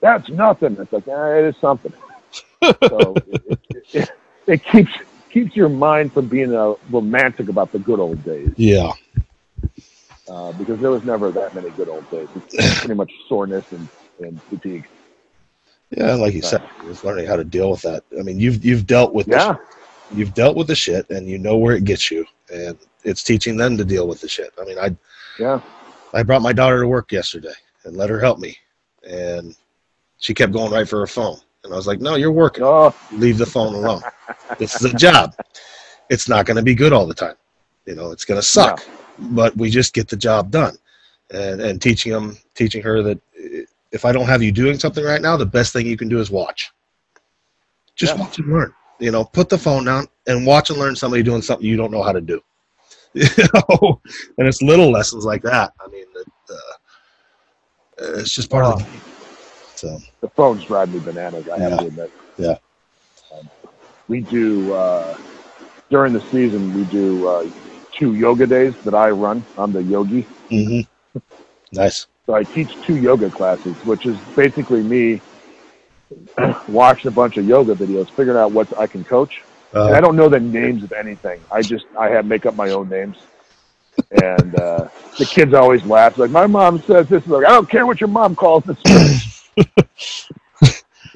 that's nothing. It's like, it is something. So it keeps your mind from being romantic about the good old days. Yeah. Because there was never that many good old days. It's pretty much soreness and fatigue. Yeah, like you said, it's learning how to deal with that. I mean, you've dealt with the shit. You've dealt with the shit, and you know where it gets you, and it's teaching them to deal with the shit. I mean, I brought my daughter to work yesterday and let her help me, and she kept going right for her phone. And I was like, no, you're working. Oh. Leave the phone alone. This is a job. It's not going to be good all the time. You know, it's going to suck. No. But we just get the job done. And teaching her that if I don't have you doing something right now, the best thing you can do is watch. Just watch and learn. You know, put the phone down and watch and learn somebody doing something you don't know how to do. You know? And it's little lessons like that. I mean, it's just part of the game. So. The phones drive me bananas, I have to admit. Yeah. We do, during the season, we do 2 yoga days that I run. I'm the yogi. Mm-hmm. Nice. So I teach 2 yoga classes, which is basically me watching a bunch of yoga videos, figuring out what I can coach. And I don't know the names of anything. I make up my own names. And the kids always laugh. Like, my mom says this. Like, I don't care what your mom calls this.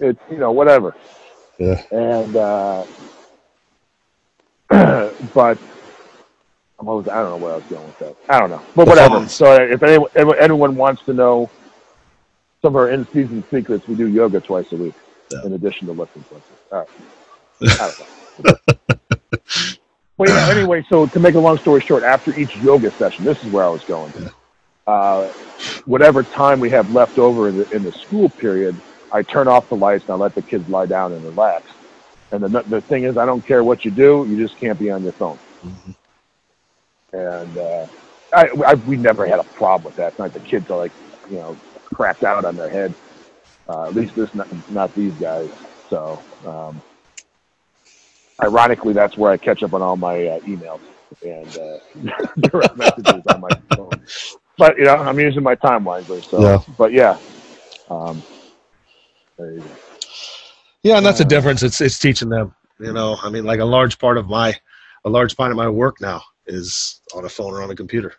It's, you know, whatever. Yeah. And but I don't know where I was going with that. I don't know, but whatever. So if anyone wants to know some of our in-season secrets, we do yoga twice a week in addition to lifting twice a week. All right. I don't know. But yeah, anyway, so to make a long story short, after each yoga session, this is where I was going. Yeah. Whatever time we have left over in the school period, I turn off the lights and I let the kids lie down and relax. And the thing is, I don't care what you do, you just can't be on your phone. Mm-hmm. And we never had a problem with that. It's not the kids are like, you know, cracked out on their head. At least this, not these guys. So, ironically, that's where I catch up on all my emails and direct messages on my phone. But, you know, I'm using my time wisely. So, yeah. But yeah. There you go. Yeah. And that's the difference. It's teaching them, you know, I mean, like a large part of my work now is on a phone or on a computer,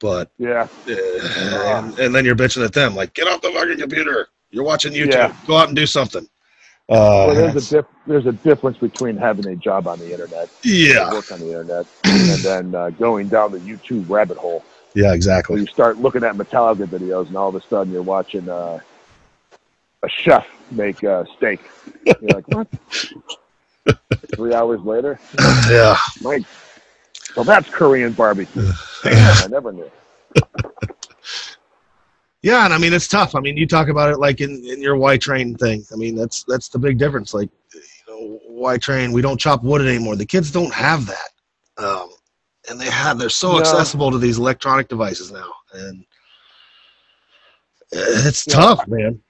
but yeah. And then you're bitching at them, like, get off the fucking computer. You're watching YouTube. Yeah. Go out and do something. Well, there's a difference between having a job on the internet, work on the internet, and then going down the YouTube rabbit hole. Yeah, exactly. So you start looking at Metallica videos, and all of a sudden you're watching a chef make steak. You're like, what? 3 hours later? Yeah. Mike. Well, that's Korean barbecue. Damn, I never knew. Yeah, and I mean, it's tough. I mean, you talk about it like in your Y train thing. I mean, that's the big difference. Like, Y train, we don't chop wood anymore. The kids don't have that. And they're so accessible to these electronic devices now. And it's tough, man.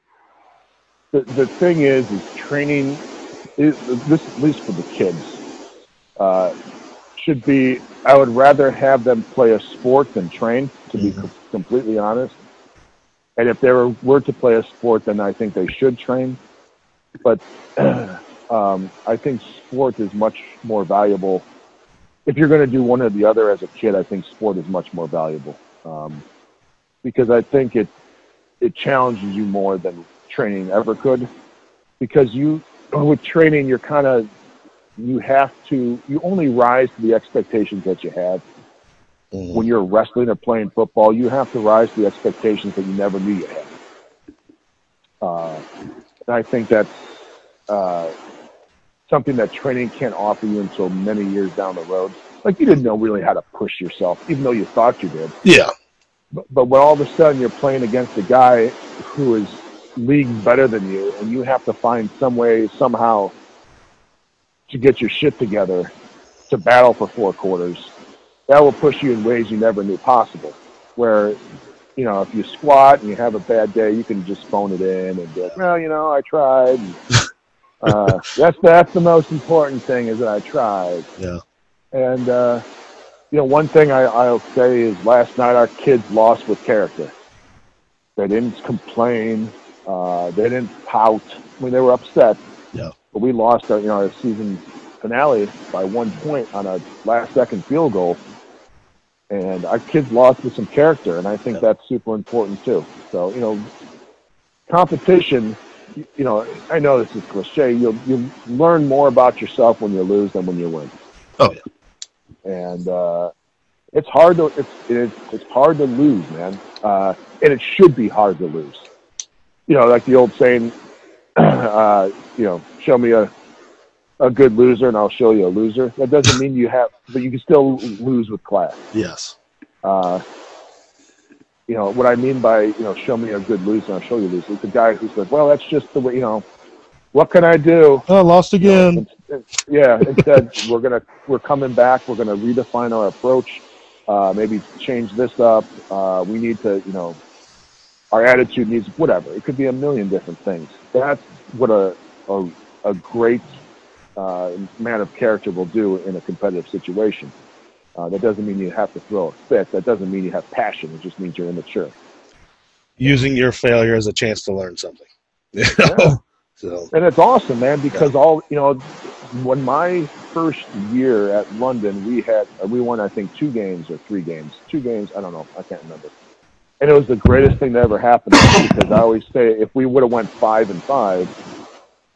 The thing is training, this at least for the kids, should be, I would rather have them play a sport than train, to be completely honest. And if they were to play a sport, then I think they should train. But I think sport is much more valuable. If you're going to do one or the other as a kid, I think sport is much more valuable. Because I think it challenges you more than training ever could. Because with training, you're kind of, you only rise to the expectations that you have. Mm-hmm. When you're wrestling or playing football, you have to rise to the expectations that you never knew you had. And I think that's something that training can't offer you until many years down the road. Like, you didn't know really how to push yourself, even though you thought you did. Yeah. But when all of a sudden you're playing against a guy who is league better than you, and you have to find some way, somehow, to get your shit together, to battle for four quarters, that will push you in ways you never knew possible. Where, you know, if you squat and you have a bad day, you can just phone it in and be like, well, you know, I tried. And, that's the most important thing, is that I tried. Yeah. And, you know, one thing I'll say is last night our kids lost with character. They didn't complain. They didn't pout. I mean, they were upset. Yeah. But we lost our season finale by 1 point on a last-second field goal. And our kids lost with some character, and I think that's super important too. So, you know, competition, you know, I know this is cliche, you'll learn more about yourself when you lose than when you win. Oh, yeah. And it's hard to lose, man. And it should be hard to lose. You know, like the old saying, you know, show me a good loser and I'll show you a loser. That doesn't mean but you can still lose with class. Yes. You know, what I mean by, you know, show me a good loser and I'll show you a loser, it's the guy who's like, well, that's just the way, you know, what can I do? Oh, lost again. You know, instead we're coming back. We're going to redefine our approach. Maybe change this up. We need to, you know, our attitude needs whatever. It could be a million different things. That's what a great man of character will do in a competitive situation. That doesn't mean you have to throw a fit. That doesn't mean you have passion. It just means you're immature. Using your failure as a chance to learn something. You know? Yeah. So. And it's awesome, man, because when my first year at London, we won, I think, 2 games or 3 games. 2 games, I don't know. I can't remember. And it was the greatest thing that ever happened, because I always say if we would have went 5-5,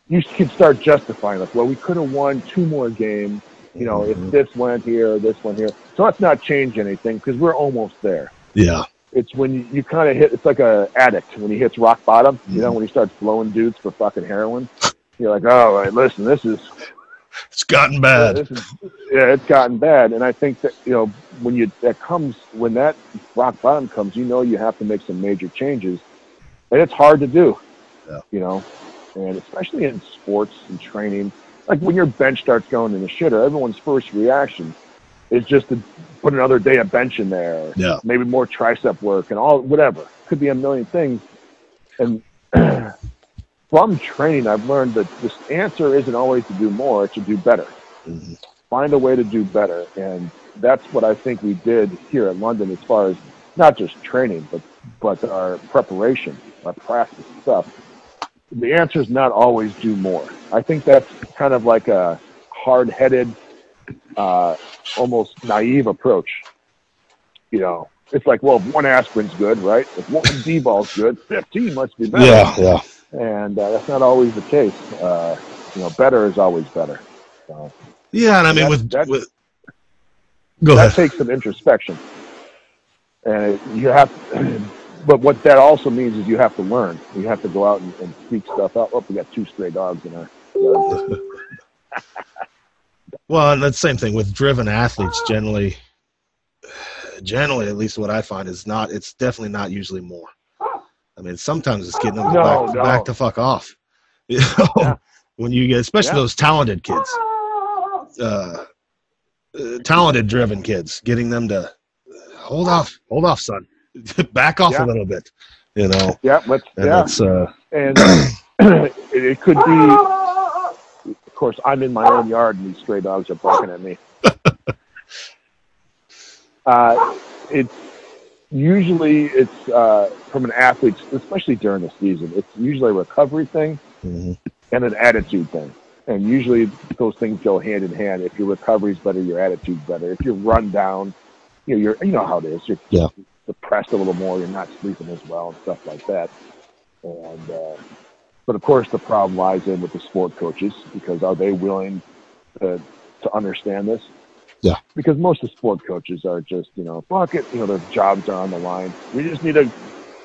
you could start justifying, like, well, we could have won 2 more games, you know, if this went here, this went here. So let's not change anything because we're almost there. Yeah. It's when you kind of hit, it's like an addict when he hits rock bottom, you know, when he starts blowing dudes for fucking heroin. You're like, all right, listen, it's gotten bad. It's gotten bad. And I think that, you know, when that rock bottom comes, you know, you have to make some major changes, and it's hard to do, you know, and especially in sports and training, like when your bench starts going in the shitter, everyone's first reaction is just to put another day of bench in there, maybe more tricep work and all, whatever. Could be a million things. And from training, I've learned that this answer isn't always to do more, it's to do better. Mm-hmm. Find a way to do better. And that's what I think we did here at London as far as not just training, but our preparation, our practice stuff. The answer is not always do more. I think that's kind of like a hard-headed, almost naive approach. You know, it's like, well, if one aspirin's good, right? If one D-ball's good, 15 must be better. Yeah, yeah. And that's not always the case. You know, better is always better. So, yeah, and I mean, that takes some introspection, and you have But what that also means is you have to learn. You have to go out and seek stuff out. Oh, we got two stray dogs in our yard. Well, and that's the same thing with driven athletes generally. Generally, at least what I find is not, it's definitely not usually more. I mean, sometimes it's getting them back to fuck off. You know? Yeah. When you get, especially those talented kids, talented driven kids, getting them to hold off, son, back off a little bit, you know? Yeah. And it could be, of course, I'm in my own yard and these stray dogs are barking at me. It's usually, from an athlete, especially during the season, it's usually a recovery thing and an attitude thing. And usually those things go hand in hand. If your recovery's better, your attitude's better. If you're run down, you know how it is. You're depressed a little more. You're not sleeping as well and stuff like that. And but of course the problem lies in with the sport coaches, because are they willing to understand this? Yeah. Because most of the sport coaches are just, fuck it. Their jobs are on the line. We just need to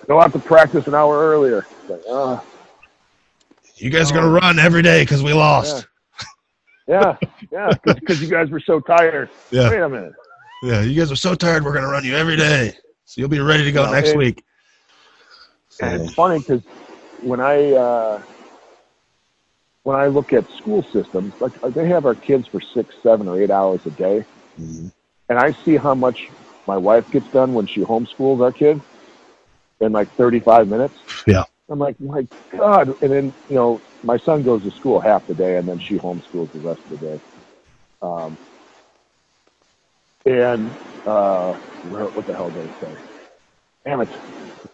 go out to practice an hour earlier. It's like, you guys are going to run every day because we lost. Yeah. Because you guys were so tired. Yeah. Wait a minute. Yeah, you guys are so tired, we're going to run you every day. So you'll be ready to go next week. And it's funny because when I look at school systems, like they have our kids for 6, 7, or 8 hours a day. Mm-hmm. And I see how much my wife gets done when she homeschools our kid in like 35 minutes. Yeah. I'm like, my God. And then, my son goes to school half the day and then she homeschools the rest of the day. What the hell did I say? Damn it.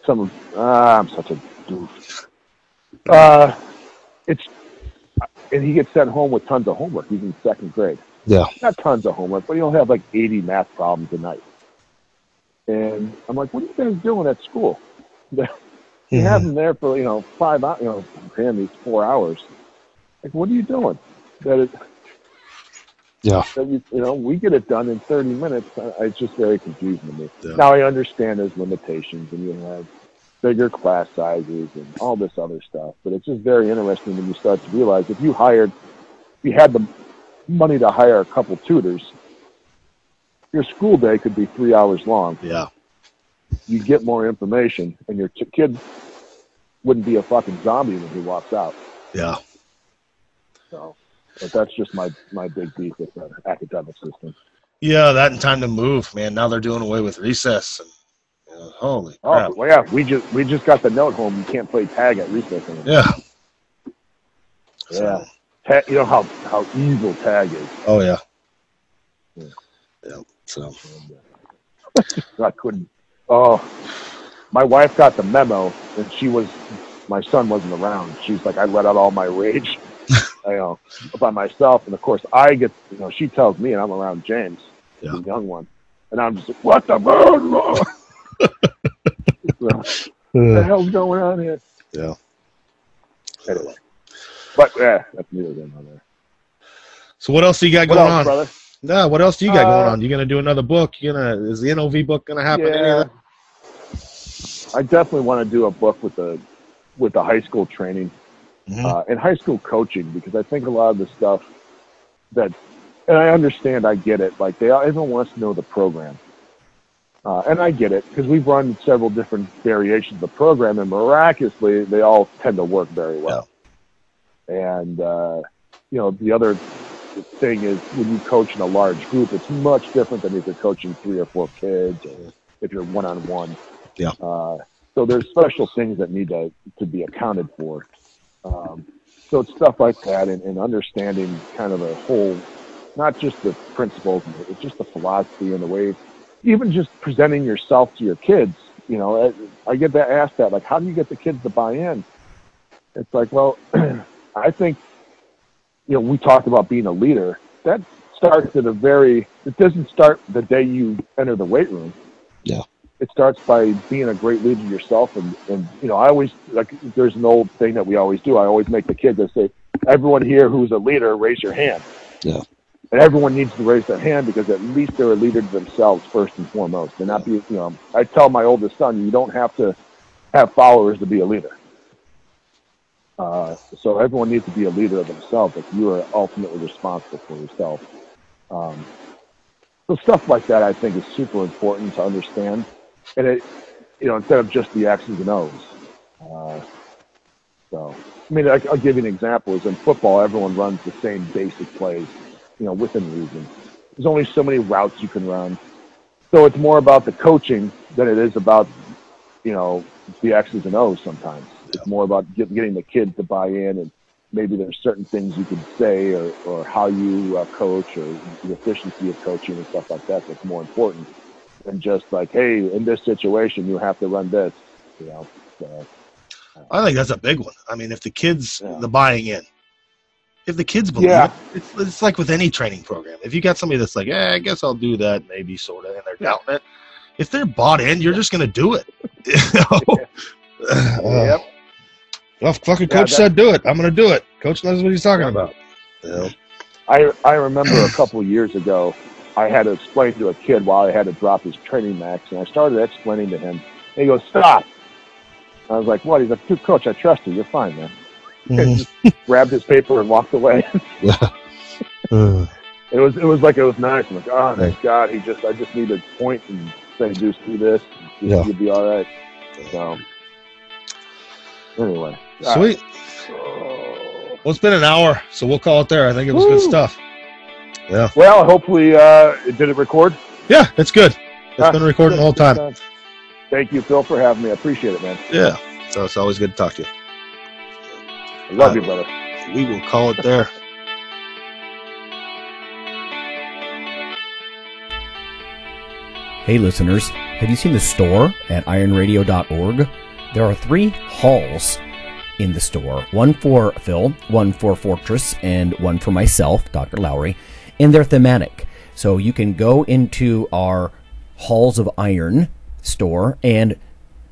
I'm such a doof. And he gets sent home with tons of homework. He's in second grade. Yeah. Not tons of homework, but he'll have like 80 math problems a night. And I'm like, what are you guys doing at school? You have them there for 5 hours. It's 4 hours. Like, what are you doing? We get it done in 30 minutes. It's just very confusing to me. Yeah. Now I understand there's limitations, and you have bigger class sizes and all this other stuff. But it's just very interesting when you start to realize if you had the money to hire a couple tutors, your school day could be 3 hours long. Yeah. You get more information, and your kid wouldn't be a fucking zombie when he walks out. Yeah. So, but that's just my big beef with the academic system. Yeah, that and time to move, man. Now they're doing away with recess. And, holy crap. Oh, well, yeah. We just got the note home. You can't play tag at recess anymore. Yeah. Yeah. You know how evil tag is. Oh, yeah. Yeah. So. I couldn't. Oh, my wife got the memo, and my son wasn't around. She's like, I let out all my rage, by myself. And of course, I get, she tells me, and I'm around James, the young one, and I'm just like, what the fuck? What the hell's going on here? Yeah. Anyway, but that's neither here nor there. So what else do you got going on, brother? No, what else do you got going on? You gonna do another book? Is the NOV book gonna happen? Yeah. I definitely want to do a book with the high school training and high school coaching, because I think a lot of the stuff and I understand, I get it. Like everyone wants to know the program, and I get it, because we've run several different variations of the program, and miraculously they all tend to work very well. Yeah. And the other thing is, when you coach in a large group, it's much different than if you're coaching 3 or 4 kids, or if you're one-on-one. Yeah. So there's special things that need to be accounted for. So it's stuff like that, and understanding kind of a whole, not just the principles, it's just the philosophy and the way, even just presenting yourself to your kids. I get asked that, like, how do you get the kids to buy in? It's like, well, I think, we talked about being a leader. That starts at it doesn't start the day you enter the weight room. Yeah. It starts by being a great leader yourself. And I always, like, there's an old thing that we always do. I always make the kids, I say, everyone here who's a leader, raise your hand. Yeah. And everyone needs to raise their hand, because at least they're a leader to themselves first and foremost. And not be, I tell my oldest son, you don't have to have followers to be a leader. So everyone needs to be a leader of themselves. Like, you are ultimately responsible for yourself. So stuff like that, I think, is super important to understand. And it, you know, instead of just the X's and O's. So, I mean, I'll give you an example. Is in football, everyone runs the same basic plays, you know, within reason. There's only so many routes you can run. So it's more about the coaching than it is about, you know, the X's and O's sometimes. It's more about getting the kids to buy in, and maybe there's certain things you can say, or how you coach, or the efficiency of coaching and stuff like that that's more important than just like, hey, in this situation, you have to run this, you know. I think that's a big one. I mean, if the kids, the buying in, if the kids believe it, it's like with any training program. If you got somebody that's like, I guess I'll do that, maybe, sort of, and they're doubting it, if they're bought in, you're just going to do it. You know? Well, fucking coach said do it. I'm going to do it. Coach knows what he's talking about. Yeah. I remember a couple years ago, I had to explain to a kid while I had to drop his training max, and I started explaining to him. And he goes, stop. I was like, what? He's like, coach, I trust you. You're fine, man. And just grabbed his paper and walked away. It was like, it was nice. I'm like, oh, thank God. I just need to point and say, just do this. You'll be all right. So, anyway. Sweet. Well, it's been an hour, so we'll call it there. I think it was good stuff. Yeah. Well, hopefully, did it record? Yeah, it's good. It's been recording the whole time. Thank you, Phil, for having me. I appreciate it, man. Yeah. So it's always good to talk to you. I love you, brother. We will call it there. Hey, listeners, have you seen the store at ironradio.org? There are 3 halls in the store, one for Phil, one for Fortress, and one for myself, Dr. Lowery, and they're thematic. So you can go into our Halls of Iron store and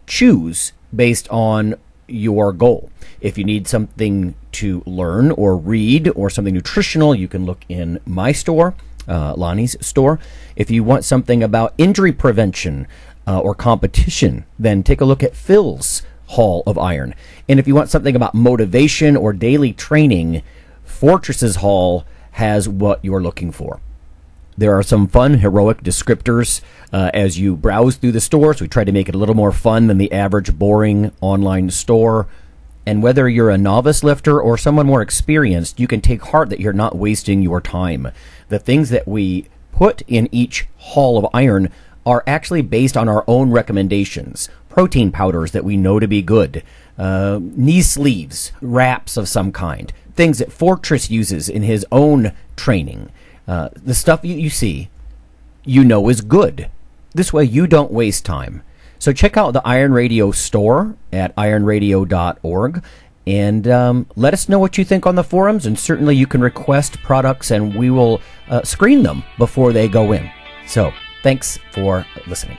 choose based on your goal. If you need something to learn or read or something nutritional, you can look in my store. Lonnie's store. If you want something about injury prevention or competition, then take a look at Phil's Hall of Iron. And if you want something about motivation or daily training, Fortress's Hall has what you're looking for. There are some fun, heroic descriptors as you browse through the stores. We try to make it a little more fun than the average boring online store. And whether you're a novice lifter or someone more experienced, you can take heart that you're not wasting your time. The things that we put in each Hall of Iron are actually based on our own recommendations. Protein powders that we know to be good, knee sleeves, wraps of some kind, things that Fortress uses in his own training. The stuff you see, you know is good. This way you don't waste time. So check out the Iron Radio store at ironradio.org, and let us know what you think on the forums, and certainly you can request products, and we will screen them before they go in. So thanks for listening.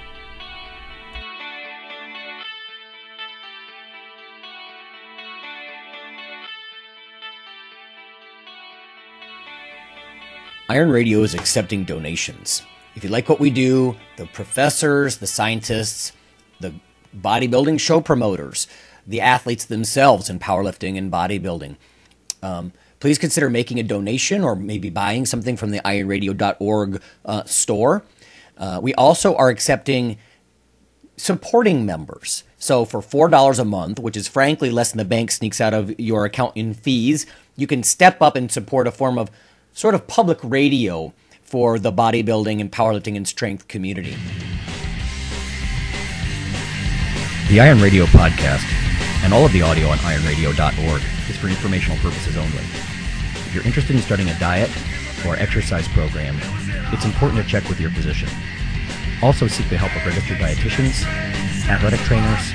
Iron Radio is accepting donations. If you like what we do, the professors, the scientists, the bodybuilding show promoters, the athletes themselves in powerlifting and bodybuilding, please consider making a donation or maybe buying something from the ironradio.org store. We also are accepting supporting members. So for $4 a month, which is frankly less than the bank sneaks out of your account in fees, you can step up and support a form of sort of public radio for the bodybuilding and powerlifting and strength community. The Iron Radio podcast and all of the audio on ironradio.org is for informational purposes only. If you're interested in starting a diet or exercise program, it's important to check with your physician. Also seek the help of registered dietitians, athletic trainers,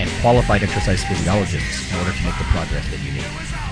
and qualified exercise physiologists in order to make the progress that you need.